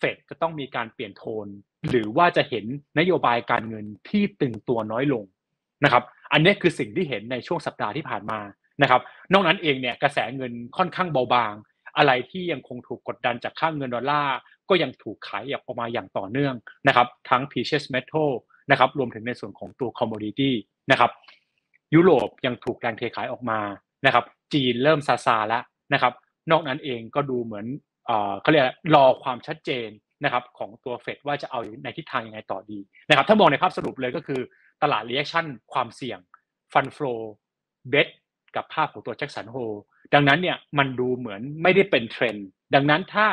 เฟดจะต้องมีการเปลี่ยนโทนหรือว่าจะเห็นนโยบายการเงินที่ตึงตัวน้อยลงนะครับอันนี้คือสิ่งที่เห็นในช่วงสัปดาห์ที่ผ่านมานะครับนอกนั้นเองเนี่ยกระแสเงินค่อนข้างเบาบางอะไรที่ยังคงถูกกดดันจากค่าเงินดอลลาร์ก็ยังถูกขายออกมาอย่างต่อเนื่องนะครับทั้ง precious metal นะครับรวมถึงในส่วนของตัว commodity นะครับยุโรปยังถูกแรงเทขายออกมานะครับจีนเริ่มซาซาแล้วนะครับนอกนั้นเองก็ดูเหมือนเขาเรียกรอความชัดเจนนะครับของตัวเฟดว่าจะเอาในทิศทางยังไงต่อดีนะครับถ้ามองในภาพสรุปเลยก็คือตลาดรีแอคชั่นความเสี่ยงฟันโฟลเบทกับภาพของตัวแจ็คสันโฮดังนั้นเนี่ยมันดูเหมือนไม่ได้เป็นเทรนด์ดังนั้นถ้า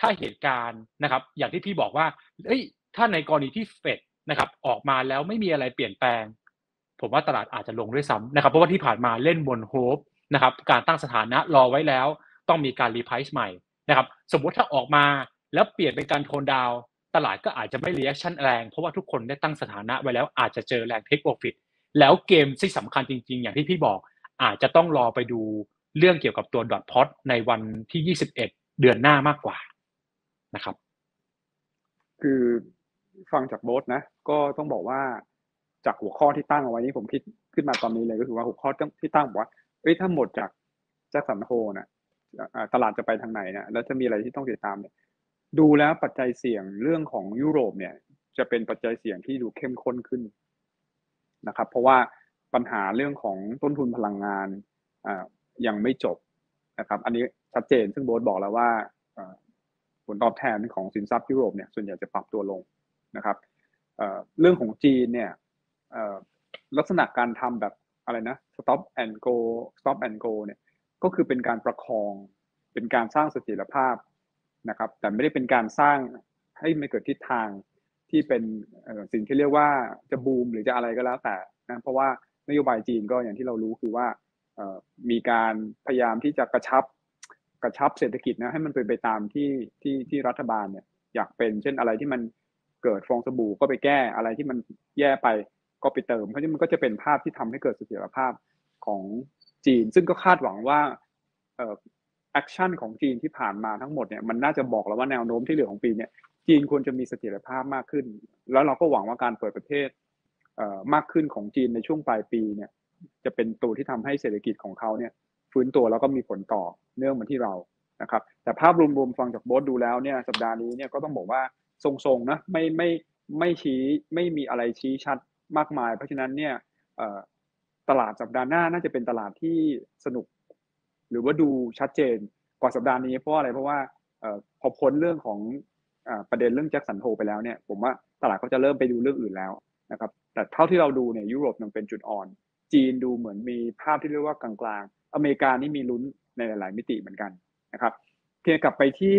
ถ้าเหตุการณ์นะครับอย่างที่พี่บอกว่าเอ้ยถ้าในกรณีที่เฟดนะครับออกมาแล้วไม่มีอะไรเปลี่ยนแปลงผมว่าตลาดอาจจะลงด้วยซ้ำนะครับเพราะว่าที่ผ่านมาเล่นบนโฮปนะครับการตั้งสถานะรอไว้แล้วต้องมีการรีไพรซ์ใหม่นะครับสมมติถ้าออกมาแล้วเปลี่ยนเป็นการโทนดาวตลาดก็อาจจะไม่รีแอคชั่นแรงเพราะว่าทุกคนได้ตั้งสถานะไว้แล้วอาจจะเจอแรงเทคโปรฟิตแล้วเกมที่สำคัญจริงๆอย่างที่พี่บอกอาจจะต้องรอไปดูเรื่องเกี่ยวกับตัวดอทพล็อตในวันที่ยี่สิบเอ็ดเดือนหน้ามากกว่านะครับคือฟังจากโบสนะก็ต้องบอกว่าจากหัวข้อที่ตั้งเอาไว้นี่ผมคิดขึ้นมาตอนนี้เลยก็คือว่าหัวข้อที่ตั้งบอกว่าเอ้ยถ้าหมดจากจากสัมโคนะตลาดจะไปทางไหนนะแล้วจะมีอะไรที่ต้องติดตามเนี่ยดูแล้วปัจจัยเสี่ยงเรื่องของยุโรปเนี่ยจะเป็นปัจจัยเสี่ยงที่ดูเข้มข้นขึ้นนะครับเพราะว่าปัญหาเรื่องของต้นทุนพลังงานอ่ายังไม่จบนะครับอันนี้ชัดเจนซึ่งโบสบอกแล้วว่าผลตอบแทนของสินทรัพย์ยุโรปเนี่ยส่วนใหญ่จะปรับตัวลงนะครับเรื่องของจีนเนี่ยลักษณะการทำแบบอะไรนะ stop and go stop and go เนี่ยก็คือเป็นการประคองเป็นการสร้างเสถียรภาพนะครับแต่ไม่ได้เป็นการสร้างให้มันเกิดทิศทางที่เป็นสิ่งที่เรียกว่าจะบูมหรือจะอะไรก็แล้วแต่นะเพราะว่านโยบายจีนก็อย่างที่เรารู้คือว่ามีการพยายามที่จะกระชับกระชับเศรษฐกิจนะให้มันเป็นไปตามที่ที่ที่รัฐบาลเนี่ยอยากเป็นเช่นอะไรที่มัน เกิดฟองสบู่ก็ไปแก้อะไรที่มันแย่ไปก็ไปเติมเพราะฉะนั้นมันก็จะเป็นภาพที่ทำให้เกิดเสถียรภาพของจีนซึ่งก็คาดหวังว่าเอ่อแอคชั่นของจีนที่ผ่านมาทั้งหมดเนี่ยมันน่าจะบอกแล้วว่าแนวโน้มที่เหลือของปีเนี่ยจีนควรจะมีเสถียรภาพมากขึ้นแล้วเราก็หวังว่าการเปิดประเทศเอ่อมากขึ้นของจีนในช่วงปลายปีเนี่ยจะเป็นตัวที่ทำให้เศรษฐกิจของเขาเนี่ยฟื้นตัวแล้วก็มีผลต่อเนื่องมาที่เรานะครับแต่ภาพรวมๆฟังจากโบสดูแล้วเนี่ยสัปดาห์นี้เนี่ยก็ต้องบอกว่าทรงๆนะไม่ไม่ไม่ชี้ไม่มีอะไรชี้ชัดมากมายเพราะฉะนั้นเนี่ยตลาดสัปดาห์หน้าน่าจะเป็นตลาดที่สนุกหรือว่าดูชัดเจนกว่าสัปดาห์นี้เพราะอะไรเพราะว่าพอพ้นเรื่องของประเด็นเรื่องJackson Holeไปแล้วเนี่ยผมว่าตลาดก็จะเริ่มไปดูเรื่องอื่นแล้วนะครับแต่เท่าที่เราดูเนี่ยยุโรปยังเป็นจุดอ่อนจีนดูเหมือนมีภาพที่เรียกว่ากลางๆอเมริกานี่มีลุ้นในหลายๆมิติเหมือนกันนะครับเพียงกลับไปที่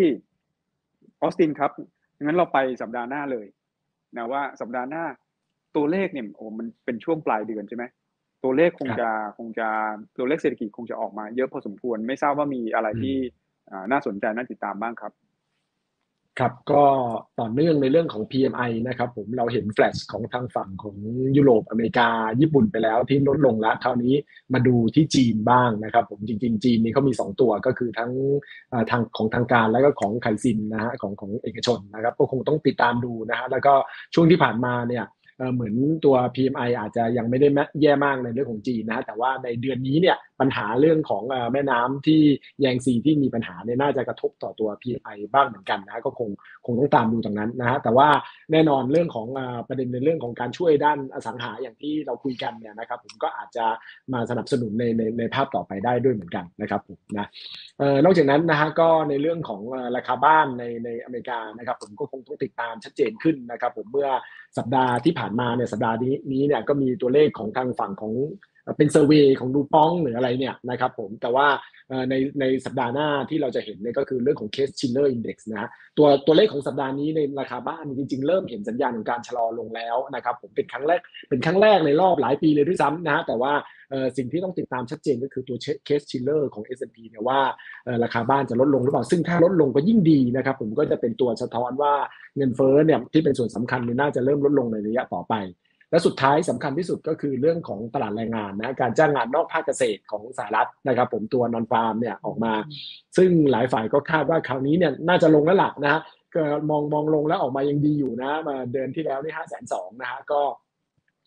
ออสตินครับงั้นเราไปสัปดาห์หน้าเลยนะว่าสัปดาห์หน้าตัวเลขเนี่ยโอ้มันเป็นช่วงปลายเดือนใช่ไหมตัวเลขคงจะคงจะตัวเลขเศรษฐกิจคงจะออกมาเยอะพอสมควรไม่ทราบว่ามีอะไรที่น่าสนใจน่าติดตามบ้างครับครับก็ต่อเนื่องในเรื่องของ พี เอ็ม ไอ นะครับผมเราเห็นแฟลชของทางฝั่งของยุโรปอเมริกาญี่ปุ่นไปแล้วที่ลดลงแล้วคราวนี้มาดูที่จีนบ้างนะครับผมจริงๆจีนนี่เขามีสองตัวก็คือทั้งทางของทางการแล้วก็ของไคซินนะฮะของของเอกชนนะครับก็คงต้องติดตามดูนะฮะแล้วก็ช่วงที่ผ่านมาเนี่ยเหมือนตัว พี เอ็ม ไอ อาจจะยังไม่ได้แย่มากในเรื่องของจีนนะแต่ว่าในเดือนนี้เนี่ยปัญหาเรื่องของแม่น้ำที่แยงซีที่มีปัญหาเนี่ยน่าจะกระทบต่อตัว พี เอ็ม ไอ บ้างเหมือนกันนะก็คงคงต้องตามดูตรงนั้นนะฮะแต่ว่าแน่นอนเรื่องของประเด็นในเรื่องของการช่วยด้านอสังหาอย่างที่เราคุยกันเนี่ยนะครับผมก็อาจจะมาสนับสนุนในในในภาพต่อไปได้ด้วยเหมือนกันนะครับผมนะเอ่อนอกจากนั้นนะฮะก็ในเรื่องของราคาบ้านในในอเมริกานะครับผมก็คงต้องติดตามชัดเจนขึ้นนะครับผมเมื่อสัปดาห์ที่ผ่านมาเนี่ยสัปดาห์นี้นี้เนี่ยก็มีตัวเลขของทางฝั่งของเป็นเซอร์เวย์ของดูป้องหรืออะไรเนี่ยนะครับผมแต่ว่าในในสัปดาห์หน้าที่เราจะเห็นเนี่ยก็คือเรื่องของ Case Shiller Index นะฮะตัวตัวเลขของสัปดาห์นี้ในราคาบ้านจริงๆเริ่มเห็นสัญญาณของการชะลอลงแล้วนะครับผมเป็นครั้งแรกเป็นครั้งแรกในรอบหลายปีเลยด้วยซ้ำนะฮะแต่ว่าสิ่งที่ต้องติดตามชัดเจนก็คือตัว Case Shiller ของ เอส แอนด์ พี เนี่ยว่าราคาบ้านจะลดลงหรือเปล่าซึ่งถ้าลดลงก็ยิ่งดีนะครับผมก็จะเป็นตัวสะท้อนว่าเงินเฟ้อเนี่ยที่เป็นส่วนสำคัญเนี่ยน่าจะเริ่มลดลงในระยะต่อไปและสุดท้ายสำคัญที่สุดก็คือเรื่องของตลาดแรงงานนะการจ้างงานนอกภาคเกษตรของสหรัฐนะครับผมตัวนอนฟาร์มเนี่ยออกมาซึ่งหลายฝ่ายก็คาดว่าคราวนี้เนี่ยน่าจะลงแล้วล่ะนะฮะก็มองมองลงแล้วออกมายังดีอยู่นะมาเดือนที่แล้วนี่ ห้าแสนสองหมื่น นะฮะก็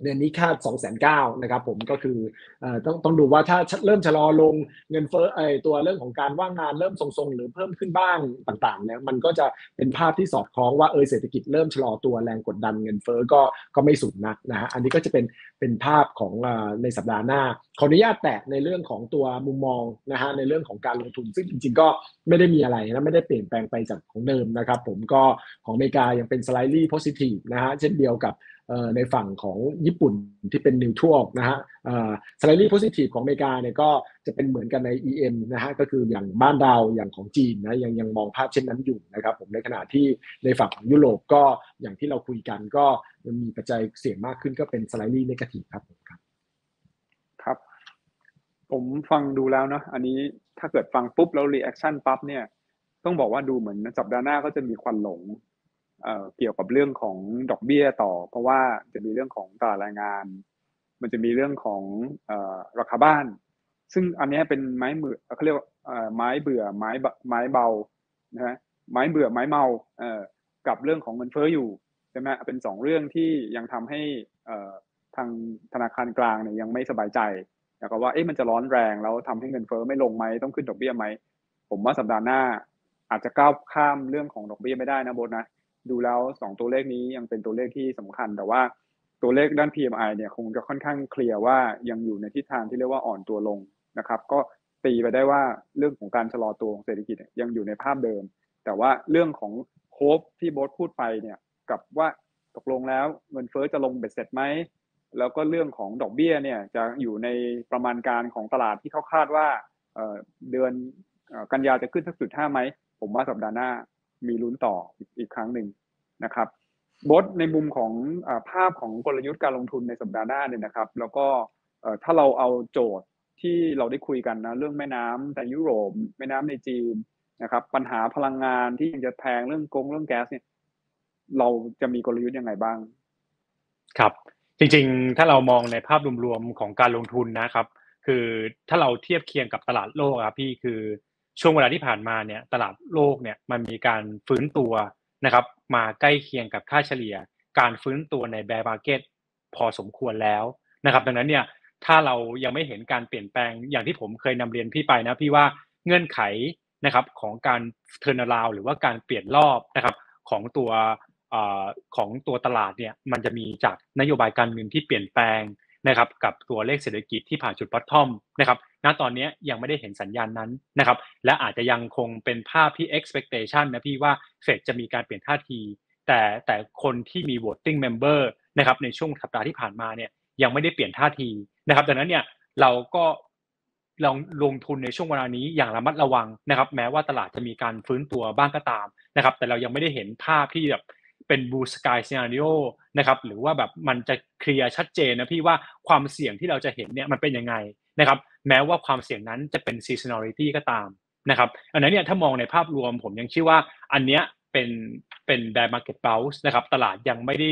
เดือนนี้คาด สองแสนเก้าหมื่น นะครับผมก็คือเอ่อต้องต้องดูว่าถ้าเริ่มชะลอลงเงินเฟ้อไอ้ตัวเรื่องของการว่างงานเริ่มทรงๆหรือเพิ่มขึ้นบ้างต่างๆเนี่ยมันก็จะเป็นภาพที่สอดคล้องว่าเออเศรษฐกิจเริ่มชะลอตัวแรงกดดันเงินเฟ้อก็ก็ไม่สูงนักนะฮะอันนี้ก็จะเป็นเป็นภาพของเอ่อในสัปดาห์หน้าขออนุญาตแตะในเรื่องของตัวมุมมองนะฮะในเรื่องของการลงทุนซึ่งจริงๆก็ไม่ได้มีอะไรนะไม่ได้เปลี่ยนแปลงไปจากของเดิมนะครับผมก็ของอเมริกายังเป็น slightly positive นะฮะเช่นเดียวกับในฝั่งของญี่ปุ่นที่เป็นนิวทรัลนะฮะเอ่อ salary positive ของอเมริกาเนี่ยก็จะเป็นเหมือนกันใน อี เอ็ม นะฮะก็คืออย่างบ้านเราอย่างของจีนนะยังยังมองภาพเช่นนั้นอยู่นะครับผมในขณะที่ในฝั่งของยุโรปก็อย่างที่เราคุยกันก็มีปัจจัยเสี่ยงมากขึ้นก็เป็น salary negative ครับผมครับครับผมฟังดูแล้วเนาะอันนี้ถ้าเกิดฟังปุ๊บแล้ว reaction ปั๊บเนี่ยต้องบอกว่าดูเหมือนสัปดาห์หน้าก็จะมีควันหลงเอ่อเกี่ยวกับเรื่องของดอกเบี้ยต่อเพราะว่าจะมีเรื่องของตลาดแรงงานมันจะมีเรื่องของเอ่อราคาบ้านซึ่งอันนี้เป็นไม้เบื่อเค้าเรียกว่าเอ่อไม้เบื่อไม้ไม้เบานะฮะไม้เบื่อไม้เมาเอ่อกับเรื่องของเงินเฟ้ออยู่ใช่มั้ยเป็นสองเรื่องที่ยังทำให้เอ่อทางธนาคารกลางเนี่ยยังไม่สบายใจแล้วก็ว่าเอ๊ะมันจะร้อนแรงแล้วทำให้เงินเฟ้อไม่ลงมั้ยต้องขึ้นดอกเบี้ยมั้ยผมว่าสัปดาห์หน้าอาจจะก้าวข้ามเรื่องของดอกเบี้ยไม่ได้นะโบสนะดูแล้วสองตัวเลขนี้ยังเป็นตัวเลขที่สำคัญแต่ว่าตัวเลขด้าน พี เอ็ม ไอ เนี่ยคงจะค่อนข้างเคลียร์ว่ายังอยู่ในทิศทางที่เรียกว่าอ่อนตัวลงนะครับก็ตีไปได้ว่าเรื่องของการชะลอตัวของเศรษฐกิจยังอยู่ในภาพเดิมแต่ว่าเรื่องของโฮปที่โบสพูดไปเนี่ยกับว่าตกลงแล้วเงินเฟ้อจะลงเบ็ดเสร็จไหมแล้วก็เรื่องของดอกเบี้ยเนี่ยจะอยู่ในประมาณการของตลาดที่เขาคาดว่าเดือนกันยาจะขึ้นสัก ศูนย์จุดห้า ไหมผมว่าสัปดาห์หน้ามีลุ้นต่ออีกครั้งหนึ่งนะครับบทในมุมของภาพของกลยุทธ์การลงทุนในสัปดาห์หน้าเนี่ยนะครับแล้วก็ถ้าเราเอาโจทย์ที่เราได้คุยกันนะเรื่องแม่น้ำในยุโรปแม่น้ำในจีนนะครับปัญหาพลังงานที่ยังจะแพงเรื่องกงเรื่องแก๊สเนี่ย เราจะมีกลยุทธ์ยังไงบ้างครับจริงๆถ้าเรามองในภาพรวมๆของการลงทุนนะครับคือถ้าเราเทียบเคียงกับตลาดโลกครับพี่คือช่วงเวลาที่ผ่านมาเนี่ยตลาดโลกเนี่ยมันมีการฟื้นตัวนะครับมาใกล้เคียงกับค่าเฉลี่ยการฟื้นตัวในแบร์มาร์เก็ตพอสมควรแล้วนะครับดังนั้นเนี่ยถ้าเรายังไม่เห็นการเปลี่ยนแปลงอย่างที่ผมเคยนำเรียนพี่ไปนะพี่ว่าเงื่อนไขนะครับของการเทิร์นอราวด์หรือว่าการเปลี่ยนรอบนะครับของตัวเอ่อของตัวตลาดเนี่ยมันจะมีจากนโยบายการเงินที่เปลี่ยนแปลงนะครับกับตัวเลขเศรษฐกิจที่ผ่านจุดบอททอมนะครับณตอนนี้ยังไม่ได้เห็นสัญญาณนั้นนะครับและอาจจะยังคงเป็นภาพที่ expectation นะพี่ว่าเฟดจะมีการเปลี่ยนท่าทีแต่แต่คนที่มี voting member นะครับในช่วงสัปดาห์ที่ผ่านมาเนี่ยยังไม่ได้เปลี่ยนท่าทีนะครับดังนั้นเนี่ยเราก็ลองลงทุนในช่วงเวลานี้อย่างระมัดระวังนะครับแม้ว่าตลาดจะมีการฟื้นตัวบ้างก็ตามนะครับแต่เรายังไม่ได้เห็นภาพที่แบบเป็น blue sky scenario นะครับหรือว่าแบบมันจะเคลียร์ชัดเจนนะพี่ว่าความเสี่ยงที่เราจะเห็นเนี่ยมันเป็นยังไงนะครับแม้ว่าความเสี่ยงนั้นจะเป็น seasonality ก็ตามนะครับอันนั้นเนี่ยถ้ามองในภาพรวมผมยังคิดว่าอันเนี้ยเป็นเป็น bear market bounce นะครับตลาดยังไม่ได้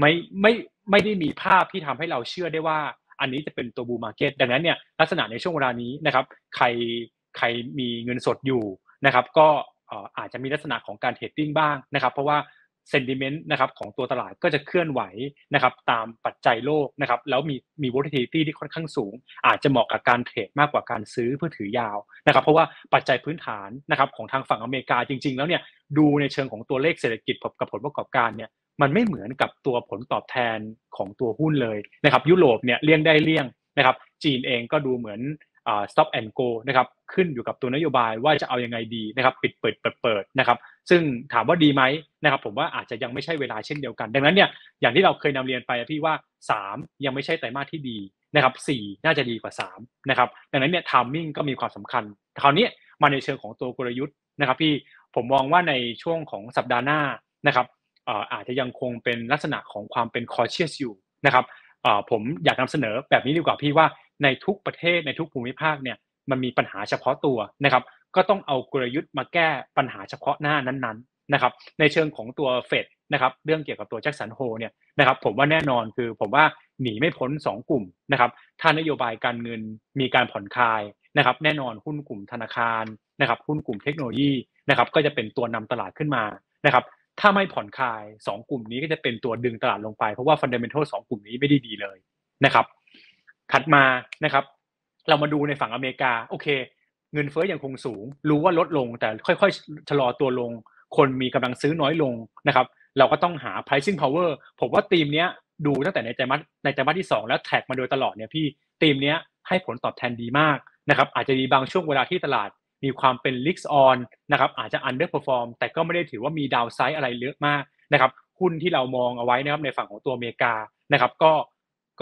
ไม่ไม่ไม่ได้มีภาพที่ทำให้เราเชื่อได้ว่าอันนี้จะเป็นตัว bull market ดังนั้นเนี่ยลักษณะในช่วงเวลานี้นะครับใครใครมีเงินสดอยู่นะครับก็อาจจะมีลักษณะของการเทรดดิ้งบ้างนะครับเพราะว่าsentiment นะครับของตัวตลาดก็จะเคลื่อนไหวนะครับตามปัจจัยโลกนะครับแล้วมีมี volatility ที่ค่อนข้างสูงอาจจะเหมาะกับการเทรดมากกว่าการซื้อเพื่อถือยาวนะครับเพราะว่าปัจจัยพื้นฐานนะครับของทางฝั่งอเมริกาจริงๆแล้วเนี่ยดูในเชิงของตัวเลขเศรษฐกิจกับผลประกอบการเนี่ยมันไม่เหมือนกับตัวผลตอบแทนของตัวหุ้นเลยนะครับยุโรปเนี่ยเลี่ยงได้เลี่ยงนะครับจีนเองก็ดูเหมือนอ่า stop and go นะครับขึ้นอยู่กับตัวนโยบายว่าจะเอายังไงดีนะครับปิดเปิดเปิดเปิดนะครับซึ่งถามว่าดีไหมนะครับผมว่าอาจจะยังไม่ใช่เวลาเช่นเดียวกันดังนั้นเนี่ยอย่างที่เราเคยนำเรียนไปพี่ว่าสามยังไม่ใช่ไตรมาสที่ดีนะครับสี่น่าจะดีกว่าสามนะครับดังนั้นเนี่ยไทมิ่งก็มีความสำคัญคราวนี้มาในเชิงของตัวกลยุทธ์นะครับพี่ผมมองว่าในช่วงของสัปดาห์หน้านะครับอ่าอาจจะยังคงเป็นลักษณะของความเป็น cautious อยู่นะครับอ่าผมอยากนำเสนอแบบนี้ดีกว่าพี่ว่าในทุกประเทศในทุกภูมิภาคเนี่ยมันมีปัญหาเฉพาะตัวนะครับก็ต้องเอากลยุทธ์มาแก้ปัญหาเฉพาะหน้านั้นๆนะครับในเชิงของตัวเฟดนะครับเรื่องเกี่ยวกับตัว Jackson Hole เนี่ยนะครับผมว่าแน่นอนคือผมว่าหนีไม่พ้นสองกลุ่มนะครับถ้านโยบายการเงินมีการผ่อนคลายนะครับแน่นอนหุ้นกลุ่มธนาคารนะครับหุ้นกลุ่มเทคโนโลยีนะครับก็จะเป็นตัวนำตลาดขึ้นมานะครับถ้าไม่ผ่อนคลายสองกลุ่มนี้ก็จะเป็นตัวดึงตลาดลงไปเพราะว่า fundamental สองกลุ่มนี้ไม่ได้ดีเลยนะครับถัดมานะครับเรามาดูในฝั่งอเมริกาโอเคเงินเฟ้อยังคงสูงรู้ว่าลดลงแต่ค่อยๆชะลอตัวลงคนมีกำลังซื้อน้อยลงนะครับเราก็ต้องหา pricing power ผมว่าธีมเนี้ยดูตั้งแต่ในไตรมาสในไตรมาสที่สองแล้วแท็กมาโดยตลอดเนี่ยพี่ธีมเนี้ยให้ผลตอบแทนดีมากนะครับอาจจะมีบางช่วงเวลาที่ตลาดมีความเป็น risk on นะครับอาจจะ underperform แต่ก็ไม่ได้ถือว่ามี downside อะไรเยอะมากนะครับหุ้นที่เรามองเอาไว้นะครับในฝั่งของตัวอเมริกานะครับก็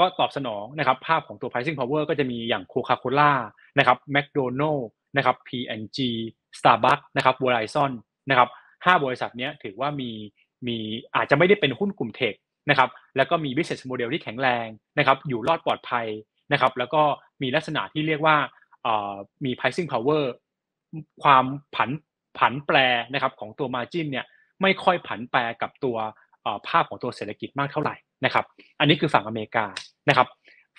ก็ตอบสนองนะครับภาพของตัว pricing power ก็จะมีอย่าง Coca-Cola นะครับ McDonald's นะครับ พี แอนด์ จี Starbucks นะครับ Verizon นะครับห้าบริษัทเนี้ยถือว่ามีมีอาจจะไม่ได้เป็นหุ้นกลุ่มเทคนะครับแล้วก็มี business model ที่แข็งแรงนะครับอยู่รอดปลอดภัยนะครับแล้วก็มีลักษณะที่เรียกว่าเอ่อมี pricing power ความผันผันแปรนะครับของตัว margin เนี่ยไม่ค่อยผันแปรกับตัวเอ่อภาพของตัวเศรษฐกิจมากเท่าไหร่นะครับอันนี้คือฝั่งอเมริกานะครับ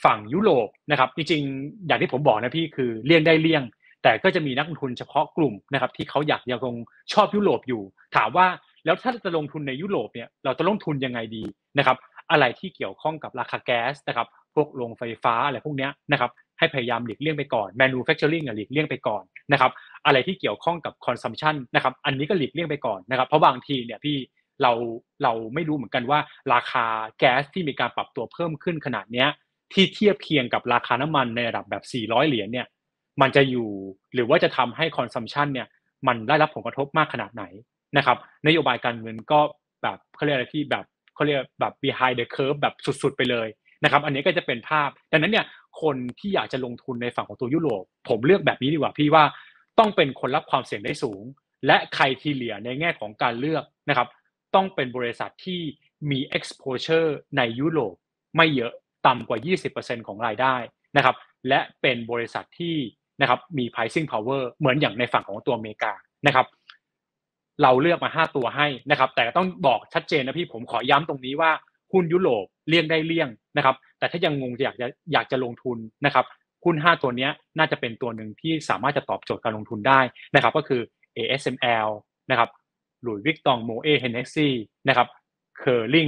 ฝั่งยุโรปนะครับจริงๆอย่างที่ผมบอกนะพี่คือเลี่ยงได้เลี่ยงแต่ก็จะมีนักลงทุนเฉพาะกลุ่มนะครับที่เขาอยากยังคงชอบยุโรปอยู่ถามว่าแล้วถ้าจะลงทุนในยุโรปเนี่ยเราจะลงทุนยังไงดีนะครับอะไรที่เกี่ยวข้องกับราคาแก๊สนะครับพวกโรงไฟฟ้าอะไรพวกนี้นะครับให้พยายามหลีกเลี่ยงไปก่อน manufacturing อ่ะหลีกเลี่ยงไปก่อนนะครับอะไรที่เกี่ยวข้องกับ consumption นะครับอันนี้ก็หลีกเลี่ยงไปก่อนนะครับเพราะบางทีเนี่ยพี่เราเราไม่รู้เหมือนกันว่าราคาแก๊สที่มีการปรับตัวเพิ่มขึ้นขนาดเนี้ยที่เทียบเคียงกับราคาน้ำมันในระดับแบบสี่ร้อยเหรียญเนี่ยมันจะอยู่หรือว่าจะทำให้คอนซัมชันเนี่ยมันได้รับผลกระทบมากขนาดไหนนะครับนโยบายการเงินก็แบบเขาเรียกอะไรที่แบบเขาเรียกแบบ behind the curve แบบสุดๆไปเลยนะครับอันนี้ก็จะเป็นภาพดังนั้นเนี่ยคนที่อยากจะลงทุนในฝั่งของตัวยุโรปผมเลือกแบบนี้ดีกว่าพี่ว่าต้องเป็นคนรับความเสี่ยงได้สูงและใครที่เหลือในแง่ของการเลือกนะครับต้องเป็นบริษัทที่มี exposure ในยุโรปไม่เยอะต่ำกว่า ยี่สิบเปอร์เซ็นต์ ของรายได้นะครับและเป็นบริษัทที่นะครับมี pricing power เหมือนอย่างในฝั่งของตัวอเมริกานะครับ เราเลือกมาห้าตัวให้นะครับแต่ต้องบอกชัดเจนนะพี่ผมขอย้ำตรงนี้ว่าหุ้นยุโรปเลี่ยงได้เลี่ยงนะครับแต่ถ้ายังงงจะอยากจะอยากจะลงทุนนะครับหุ้นห้าตัวนี้น่าจะเป็นตัวหนึ่งที่สามารถจะตอบโจทย์การลงทุนได้นะครับก็คือ เอ เอส เอ็ม แอล นะครับหลุยส์วิกตองโมเอเฮนเนสซี่นะครับเคอร์ลิง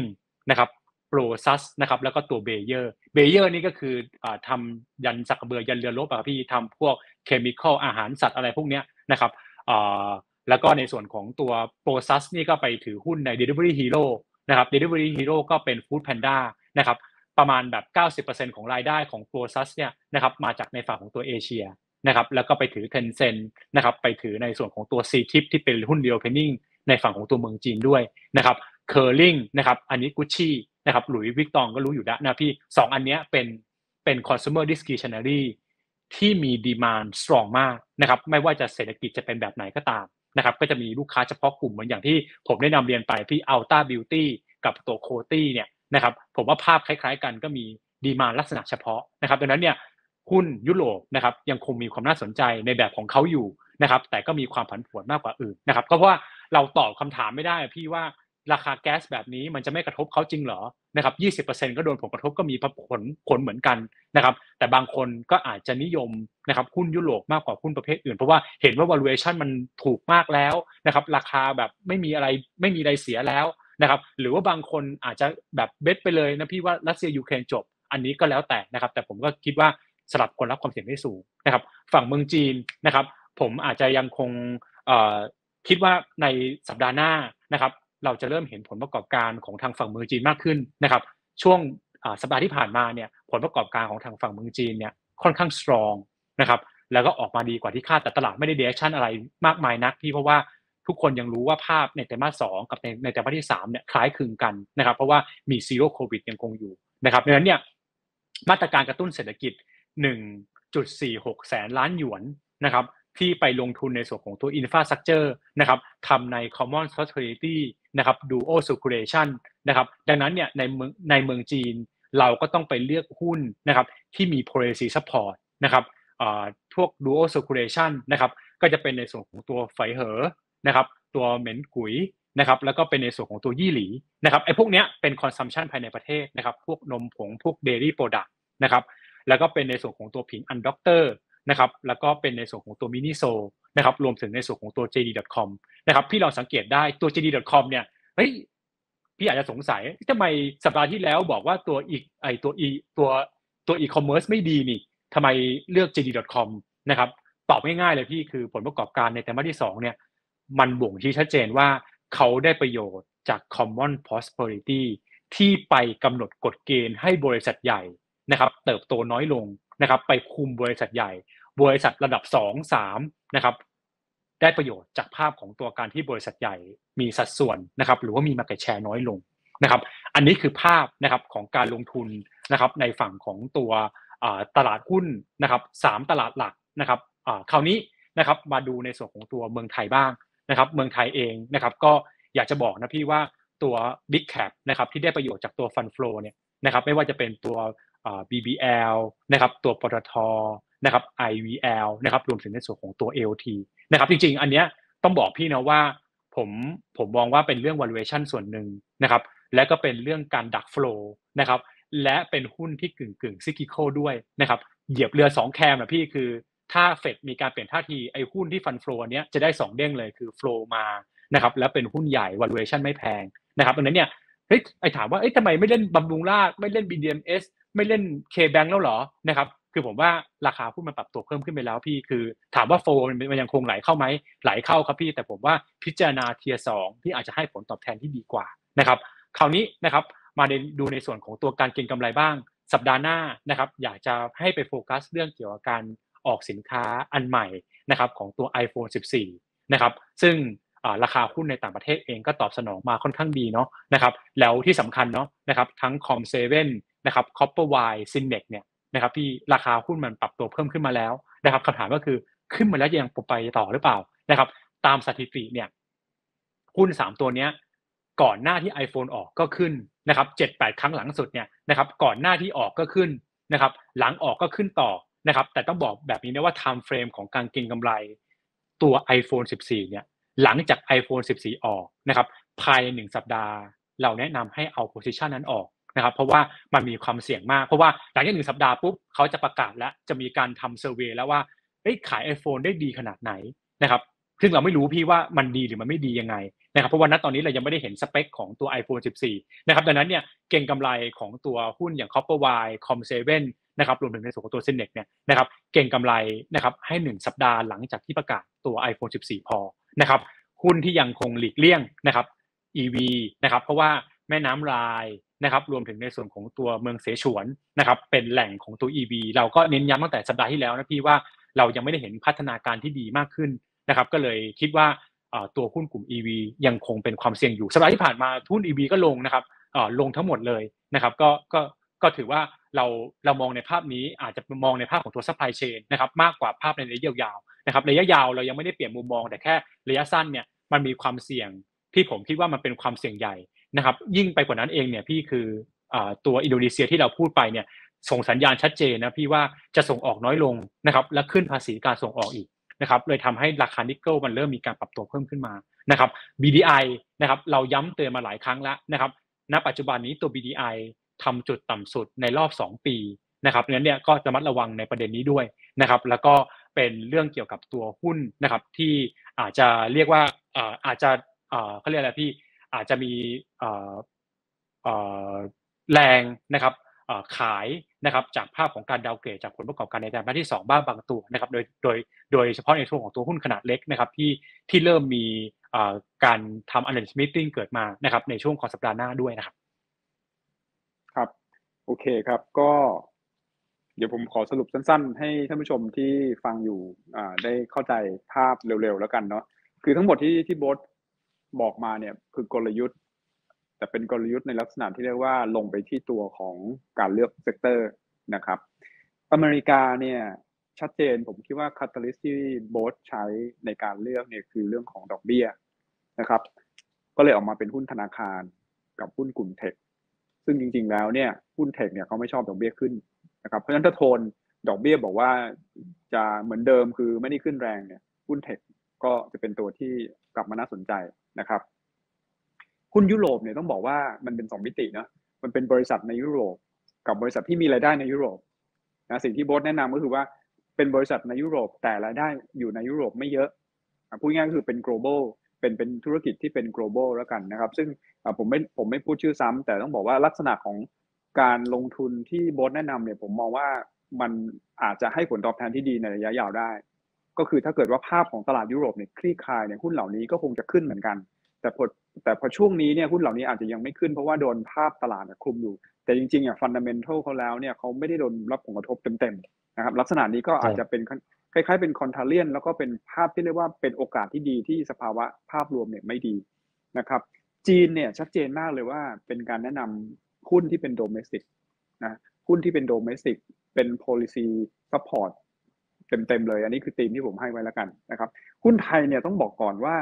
นะครับProsus นะครับแล้วก็ตัวเบเยอร์เบเยอร์นี่ก็คืออ่าทำยันสักเบือยันเรือรบอ่ะพี่ทำพวกเคมีคอลอาหารสัตว์อะไรพวกเนี้ยนะครับอ่าแล้วก็ในส่วนของตัว Prosus นี่ก็ไปถือหุ้นใน Delivery Hero นะครับ Delivery Hero ก็เป็น Food Panda นะครับประมาณแบบ เก้าสิบเปอร์เซ็นต์ ของรายได้ของ Prosus เนี่ยนะครับมาจากในฝั่งของตัวเอเชียนะครับแล้วก็ไปถือ Tencent นะครับไปถือในส่วนของตัว ซี ที ไอ พี ที่เป็นหุ้น Reopening ในฝั่งของตัวเมืองจีนด้วยนะครับ Curling นะครับอันนี้ Gucciนะครับหลุยส์วิกตองก็รู้อยู่แล้วนะพี่สองอันเนี้ยเป็นเป็น consumer discretionary ที่มี demand strong มากนะครับไม่ว่าจะเศรษฐกิจจะเป็นแบบไหนก็ตามนะครับก็จะมีลูกค้าเฉพาะกลุ่มเหมือนอย่างที่ผมได้นำเรียนไปพี่อัลต้าบิวตี้กับตัวโคตี้เนี่ยนะครับผมว่าภาพคล้ายๆกันก็มี demand ลักษณะเฉพาะนะครับดังนั้นเนี่ยหุ้นยุโรปนะครับยังคงมีความน่าสนใจในแบบของเขาอยู่นะครับแต่ก็มีความผันผวนมากกว่าอื่นนะครับก็เพราะว่าเราตอบคำถามไม่ได้พี่ว่าราคาแก๊สแบบนี้มันจะไม่กระทบเขาจริงเหรอนะครับ ยี่สิบเปอร์เซ็นต์ ก็โดนผลกระทบก็มีผลผลเหมือนกันนะครับแต่บางคนก็อาจจะนิยมนะครับหุ้นยุโรปมากกว่าหุ้นประเภทอื่นเพราะว่าเห็นว่า valuation มันถูกมากแล้วนะครับราคาแบบไม่มีอะไรไม่มีอะไรเสียแล้วนะครับหรือว่าบางคนอาจจะแบบเบ็ทไปเลยนะพี่ว่ารัสเซียยูเครนจบอันนี้ก็แล้วแต่นะครับแต่ผมก็คิดว่าสลับคนรับความเสี่ยงได้สูงนะครับฝั่งเมืองจีนนะครับผมอาจจะยังคงเอ่อคิดว่าในสัปดาห์หน้านะครับเราจะเริ่มเห็นผลประกอบการของทางฝั่งเมืองจีนมากขึ้นนะครับช่วงสัปดาห์ที่ผ่านมาเนี่ยผลประกอบการของทางฝั่งเมืองจีนเนี่ยค่อนข้างสตรองนะครับแล้วก็ออกมาดีกว่าที่คาดแต่ตลาดไม่ได้เดเรคชั่นอะไรมากมายนักที่เพราะว่าทุกคนยังรู้ว่าภาพในไตรมาสสองกับในไตรมาสที่สามเนี่ยคล้ายคลึงกันนะครับเพราะว่ามีซีโร่โควิดยังคงอยู่นะครับดังนั้นเนี่ยมาตรการกระตุ้นเศรษฐกิจ หนึ่งจุดสี่หกแสนล้านหยวนนะครับที่ไปลงทุนในส่วนของตัว infrastructure นะครับทำใน common prosperity นะครับ dual circulation นะครับดังนั้นเนี่ยในเมืองในเมืองจีนเราก็ต้องไปเลือกหุ้นนะครับที่มี policy support นะครับเอ่อพวก dual circulation นะครับก็จะเป็นในส่วนของตัวไฝเหอนะครับตัวเหม็นกุ๋ยนะครับแล้วก็เป็นในส่วนของตัวยี่หลีนะครับไอ้พวกเนี้ยเป็น consumption ภายในประเทศนะครับพวกนมผงพวก dairy product นะครับแล้วก็เป็นในส่วนของตัวผิงอันด็อกเตอร์นะครับแล้วก็เป็นในส่วนของตัวมินิโซนะครับรวมถึงในส่วนของตัว เจ ดี ดอท คอม นะครับพี่ลองสังเกตได้ตัว เจ ดี ดอท คอม เนี่ยเฮ้ยพี่อาจจะสงสัยทำไมสัปดาห์ที่แล้วบอกว่าตัวอีกไอตัวอีตัวตัวอีคอมเมิร์ซไม่ดีนี่ทำไมเลือก เจ ดี ดอท คอม นะครับตอบง่ายๆเลยพี่คือผลประกอบการในไตรมาสที่สองเนี่ยมันบ่งชี้ชัดเจนว่าเขาได้ประโยชน์จาก Common Prosperity ที่ไปกำหนดกฎเกณฑ์ให้บริษัทใหญ่นะครับเติบโตน้อยลงนะครับไปคุมบริษัทใหญ่บริษัทระดับ สอง สาม นะครับได้ประโยชน์จากภาพของตัวการที่บริษัทใหญ่มีสัดส่วนนะครับหรือว่ามี market share น้อยลงนะครับอันนี้คือภาพนะครับของการลงทุนนะครับในฝั่งของตัวตลาดหุ้นนะครับสามตลาดหลักนะครับคราวนี้นะครับมาดูในส่วนของตัวเมืองไทยบ้างนะครับเมืองไทยเองนะครับก็อยากจะบอกนะพี่ว่าตัว Big Cap นะครับที่ได้ประโยชน์จากตัว Fund Flow เนี่ยนะครับไม่ว่าจะเป็นตัวบี บี แอล นะครับตัวปตท.นะครับ ไอ วี แอล นะครับรวมถึงในส่วนของตัว แอล ที นะครับจริงๆอันเนี้ยต้องบอกพี่นะว่าผมผมมองว่าเป็นเรื่อง valuation ส่วนหนึ่งนะครับและก็เป็นเรื่องการดัก flow นะครับและเป็นหุ้นที่กึ่งๆ cyclical ด้วยนะครับเหยียบเรือสองแคมอ่ะพี่คือถ้าเฟดมีการเปลี่ยนท่าทีไอ้หุ้นที่ฟัน flow เนี้ยจะได้สองเด้งเลยคือ flow มานะครับและเป็นหุ้นใหญ่ valuation ไม่แพงนะครับดังนั้นเนี่ยเฮ้ยไอ้ถามว่าเอ้ยทำไมไม่เล่นบำรุงราษฎร์ไม่เล่น บี ดี เอ็ม เอส ไม่เล่น Kbank แล้วเหรอนะครับคือผมว่าราคาหุ้นมันปรับตัวเพิ่มขึ้นไปแล้วพี่คือถามว่าโฟมันมันยังคงไหลเข้าไหมไหลเข้าครับพี่แต่ผมว่าพิจารณาเทียร์สองที่อาจจะให้ผลตอบแทนที่ดีกว่านะครับคราวนี้นะครับมาดูในส่วนของตัวการเก็งกำไรบ้างสัปดาห์หน้านะครับอยากจะให้ไปโฟกัสเรื่องเกี่ยวกับการออกสินค้าอันใหม่นะครับของตัว ไอโฟน สิบสี่นะครับซึ่งราคาหุ้นในต่างประเทศเองก็ตอบสนองมาค่อนข้างดีเนาะนะครับแล้วที่สำคัญเนาะนะครับทั้ง คอม เซเว่น นะครับ Copperwire ซินเน็ก เนี่ยนะครับพี่ราคาหุ้นมันปรับตัวเพิ่มขึ้นมาแล้วนะครับคำถามก็คือขึ้นมาแล้วยังไปต่อหรือเปล่านะครับตามสถิติเนี่ยหุ้นสามตัวเนี้ยก่อนหน้าที่ iPhone ออกก็ขึ้นนะครับ เจ็ดแปด ครั้งหลังสุดเนี่ยนะครับก่อนหน้าที่ออกก็ขึ้นนะครับหลังออกก็ขึ้นต่อนะครับแต่ต้องบอกแบบนี้นะว่า time frame ของการเก็งกำไรตัว ไอโฟน สิบสี่เนี่ย หลังจาก ไอโฟนสิบสี่ ออกนะครับภายในหนึ่งสัปดาห์เราแนะนำให้เอา position นั้นออกนะครับเพราะว่ามันมีความเสี่ยงมากเพราะว่าหลังจากหนึ่งสัปดาห์ปุ๊บเขาจะประกาศแล้วจะมีการทำเซอร์เวย์แล้วว่าเอ้ยขาย iPhone ได้ดีขนาดไหนนะครับซึ่งเราไม่รู้พี่ว่ามันดีหรือมันไม่ดียังไงนะครับเพราะว่าณตอนนี้เรายังไม่ได้เห็นสเปคของตัว ไอโฟนสิบสี่ นะครับดังนั้นเนี่ยเก็งกำไรของตัวหุ้นอย่าง Copperwireคอมเซเว่น นะครับรวมถึงในส่วนของตัว Sennex เนี่ยนะครับเก็งกำไรนะครับให้หนึ่งสัปดาห์หลังจากที่ประกาศตัว ไอโฟนสิบสี่ พอนะครับหุ้นที่ยังคงหลีกเลี่ยงนะครับ อี วี นะครับเพราะว่าแม่น้ำลายนะครับรวมถึงในส่วนของตัวเมืองเสฉวนนะครับเป็นแหล่งของตัว อี วี เราก็เน้นย้ำตั้งแต่สัปดาห์ที่แล้วนะพี่ว่าเรายังไม่ได้เห็นพัฒนาการที่ดีมากขึ้นนะครับก็เลยคิดว่าตัวหุ้นกลุ่ม อี วี ยังคงเป็นความเสี่ยงอยู่สัปดาห์ที่ผ่านมาหุ้น อี วี ก็ลงนะครับลงทั้งหมดเลยนะครับก็ก็ก็ถือว่าเราเรามองในภาพนี้อาจจะมองในภาพของตัว supply chain นะครับมากกว่าภาพในระยะยาวนะครับระยะยาวเรายังไม่ได้เปลี่ยนมุมมองแต่แค่ระยะสั้นเนี่ยมันมีความเสี่ยงที่ผมคิดว่ามันเป็นความเสี่ยงใหญ่นะครับยิ่งไปกว่านั้นเองเนี่ยพี่คือตัวอินโดนีเซียที่เราพูดไปเนี่ยส่งสัญญาณชัดเจนนะพี่ว่าจะส่งออกน้อยลงนะครับและขึ้นภาษีการส่งออกอีกนะครับเลยทำให้ราคานิกเกิลมันเริ่มมีการปรับตัวเพิ่มขึ้นมานะครับ บี ดี ไอ นะครับเราย้ำเตือนมาหลายครั้งแล้วนะครับณปัจจุบันนี้ตัว บี ดี ไอ ทำจุดต่ำสุดในรอบสองปีนะครับนั้นเนี่ยก็ระมัดระวังในประเด็นนี้ด้วยนะครับแล้วก็เป็นเรื่องเกี่ยวกับตัวหุ้นนะครับที่อาจจะเรียกว่าอาจจะเขาเรียกอะไรพี่อาจจะมีแรงนะครับขายนะครับจากภาพของการดาวเกรดจากผลประกอบการในไตรมาสที่สองบ้างบางตัวนะครับโดยโดยโดยเฉพาะในช่วงของตัวหุ้นขนาดเล็กนะครับที่ที่เริ่มมีการทำ analyst meeting เกิดมานะครับในช่วงของสัปดาห์หน้าด้วยนะครับครับโอเคครับก็เดี๋ยวผมขอสรุปสั้นๆให้ท่านผู้ชมที่ฟังอยู่ได้เข้าใจภาพเร็วๆแล้วกันเนาะคือทั้งหมดที่ที่โบ๊ทบอกมาเนี่ยคือกลยุทธ์แต่เป็นกลยุทธ์ในลักษณะที่เรียกว่าลงไปที่ตัวของการเลือกเซกเตอร์นะครับอเมริกาเนี่ยชัดเจนผมคิดว่าคาตาลิสต์ที่โบ๊ทใช้ในการเลือกเนี่ยคือเรื่องของดอกเบี้ยนะครับก็เลยออกมาเป็นหุ้นธนาคารกับหุ้นกลุ่มเทคซึ่งจริงๆแล้วเนี่ยหุ้นเทคเนี่ยเขาไม่ชอบดอกเบี้ยขึ้นนะครับเพราะฉะนั้นถ้าโทนดอกเบี้ยบอกว่าจะเหมือนเดิมคือไม่ได้ขึ้นแรงเนี่ยหุ้นเทคก็จะเป็นตัวที่กลับมาน่าสนใจนะครับหุ้นยุโรปเนี่ยต้องบอกว่ามันเป็นสองมิตินะมันเป็นบริษัทในยุโรปกับบริษัทที่มีรายได้ในยุโรปนะสิ่งที่โบ๊ทแนะนำก็คือว่าเป็นบริษัทในยุโรปแต่รายได้อยู่ในยุโรปไม่เยอะพูดง่ายๆคือเป็น global เป็นเป็นธุรกิจที่เป็น global แล้วกันนะครับซึ่งผมไม่ผมไม่พูดชื่อซ้ำแต่ต้องบอกว่าลักษณะของการลงทุนที่โบ๊ทแนะนำเนี่ยผมมองว่ามันอาจจะให้ผลตอบแทนที่ดีในระยะยาวได้ก็คือถ้าเกิดว่าภาพของตลาดยุโรปเนี่ยคลี่คลายเนี่ยหุ้นเหล่านี้ก็คงจะขึ้นเหมือนกันแต่พอแต่พอช่วงนี้เนี่ยหุ้นเหล่านี้อาจจะยังไม่ขึ้นเพราะว่าโดนภาพตลาดคลุมอยู่แต่จริงๆอ่ะฟันดัมเมนทัลเขาแล้วเนี่ยเขาไม่ได้โดนรับผลกระทบเต็มๆนะครับลักษณะนี้ก็อาจจะเป็นคล้ายๆเป็นคอนทราเรียนแล้วก็เป็นภาพที่เรียกว่าเป็นโอกาสที่ดีที่สภาวะภาพรวมเนี่ยไม่ดีนะครับจีนเนี่ยชัดเจนมากเลยว่าเป็นการแนะนำหุ้นที่เป็นโดเมสติกนะหุ้นที่เป็นโดเมสติกเป็น policy support เต็มๆเลยอันนี้คือธีมที่ผมให้ไว้แล้วกันนะครับหุ้นไทยเนี่ยต้องบอกก่อนว่า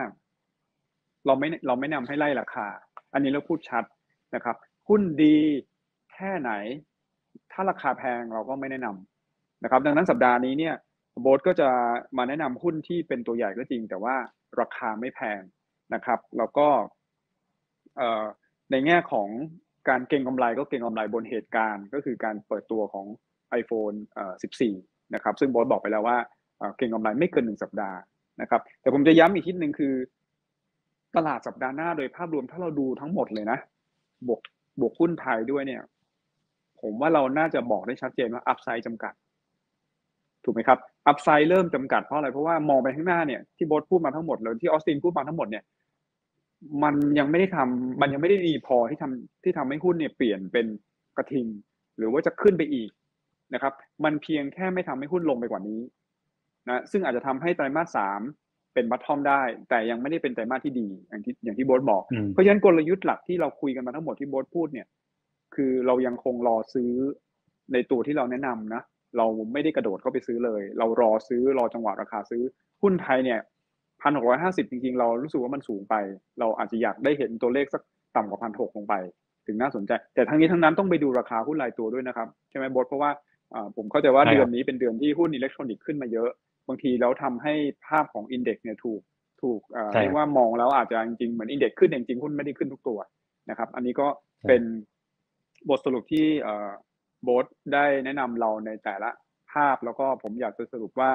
เราไม่เราไม่แนะนำให้ไล่ราคาอันนี้เราพูดชัดนะครับหุ้นดีแค่ไหนถ้าราคาแพงเราก็ไม่แนะนำนะครับดังนั้นสัปดาห์นี้เนี่ยโบ๊ทก็จะมาแนะนำหุ้นที่เป็นตัวใหญ่ก็จริงแต่ว่าราคาไม่แพงนะครับแล้วก็ในแง่ของการเก็งกำไรก็เก็งกำไรบนเหตุการณ์ก็คือการเปิดตัวของ ไอโฟนสิบสี่ นะครับซึ่งโบ๊ทบอกไปแล้วว่าเก็งกำไรไม่เกินหนึ่งสัปดาห์นะครับแต่ผมจะย้ำอีกทีนึงคือตลาดสัปดาห์หน้าโดยภาพรวมถ้าเราดูทั้งหมดเลยนะบวกบวกหุ้นไทยด้วยเนี่ยผมว่าเราน่าจะบอกได้ชัดเจนว่าอัพไซด์จำกัดถูกไหมครับอัพไซด์เริ่มจำกัดเพราะอะไรเพราะว่ามองไปข้างหน้าเนี่ยที่โบ๊ทพูดมาทั้งหมดเลยที่ออสตินพูดมาทั้งหมดเนี่ยมันยังไม่ได้ทำมันยังไม่ได้ดีพอที่ทำที่ทำให้หุ้นเนี่ยเปลี่ยนเป็นกระทิงหรือว่าจะขึ้นไปอีกนะครับมันเพียงแค่ไม่ทำให้หุ้นลงไปกว่านี้นะซึ่งอาจจะทำให้ไตรมาสสามเป็นบัตทอมได้แต่ยังไม่ได้เป็นไตรมาสที่ดีอย่างที่อย่างที่โบ๊ทบอกเพราะฉะนั้นกลยุทธ์หลักที่เราคุยกันมาทั้งหมดที่โบ๊ทพูดเนี่ยคือเรายังคงรอซื้อในตัวที่เราแนะนำนะเราไม่ได้กระโดดเข้าไปซื้อเลยเรารอซื้อรอจังหวะราคาซื้อหุ้นไทยเนี่ยพันหกร้อยห้าสิบจริงๆเรารู้สึกว่ามันสูงไปเราอาจจะอยากได้เห็นตัวเลขสักต่ำกว่าพันหกลงไปถึงน่าสนใจแต่ทั้งนี้ทั้งนั้นต้องไปดูราคาหุ้นรายตัวด้วยนะครับใช่ไหมโบ๊ทเพราะว่าผมเข้าใจว่าเดือนนี้เป็นเดือนที่หุ้นอิเล็กทรอนิกส์ขึ้นมาเยอะบางทีแล้วทำให้ภาพของอินเด็กซ์เนี่ยถูก ถูกเรียกว่ามองแล้วอาจจะจริงๆเหมือนอินเด็กซ์ขึ้นจริงๆหุ้นไม่ได้ขึ้นทุกตัวนะครับอันนี้ก็เป็นบทสรุปที่โบ๊ทได้แนะนำเราในแต่ละภาพแล้วก็ผมอยากจะสรุปว่า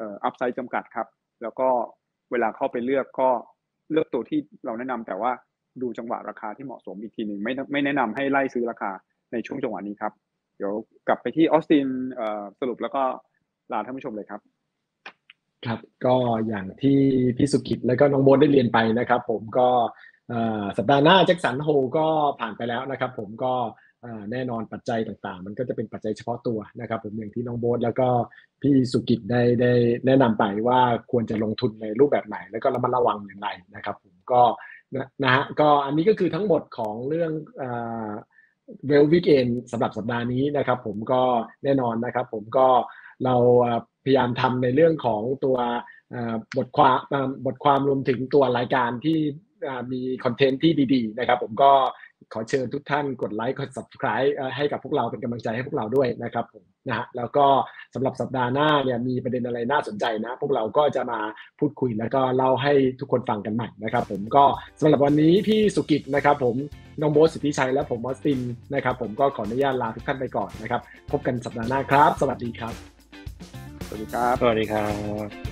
อัพไซด์จำกัดครับแล้วก็เวลาเข้าไปเลือกก็เลือกตัวที่เราแนะนำแต่ว่าดูจังหวะราคาที่เหมาะสมอีกทีหนึ่งไม่ไม่แนะนำให้ไล่ซื้อราคาในช่วงจังหวะนี้ครับเดี๋ยวกลับไปที่ออสตินสรุปแล้วก็ลาท่านผู้ชมเลยครับครับก็อย่างที่พี่สุกิจแล้วก็น้องโบ๊ทได้เรียนไปนะครับผมก็สัปดาห์หน้า Jackson Hole ก็ผ่านไปแล้วนะครับผมก็แน่นอนปัจจัยต่างๆมันก็จะเป็นปัจจัยเฉพาะตัวนะครับผมอย่างที่น้องโบ๊ทแล้วก็พี่สุกิจได้ได้แนะนำไปว่าควรจะลงทุนในรูปแบบไหนแล้วก็ระมัดระวังอย่างไรนะครับผมก็นะฮะก็อันนี้ก็คือทั้งหมดของเรื่องWealth Weekend สำหรับสัปดาห์นี้นะครับผมก็แน่นอนนะครับผมก็เราพยายามทำในเรื่องของตัวบทความบทความรวมถึงตัวรายการที่มีคอนเทนต์ที่ดีๆนะครับผมก็ขอเชิญทุกท่านกดไลค์กด Subscribe ให้กับพวกเราเป็นกำลังใจให้พวกเราด้วยนะครับผมนะฮะแล้วก็สำหรับสัปดาห์หน้าเนี่ยมีประเด็นอะไรน่าสนใจนะพวกเราก็จะมาพูดคุยแล้วก็เล่าให้ทุกคนฟังกันใหม่นะครับผมก็สำหรับวันนี้พี่สุกิจนะครับผมน้องโบ๊ทสิทธิชัยและผมออสตินนะครับผมก็ขออนุญาตลาทุกท่านไปก่อนนะครับพบกันสัปดาห์หน้าครับสวัสดีครับสวัสดีครับสวัสดีครับ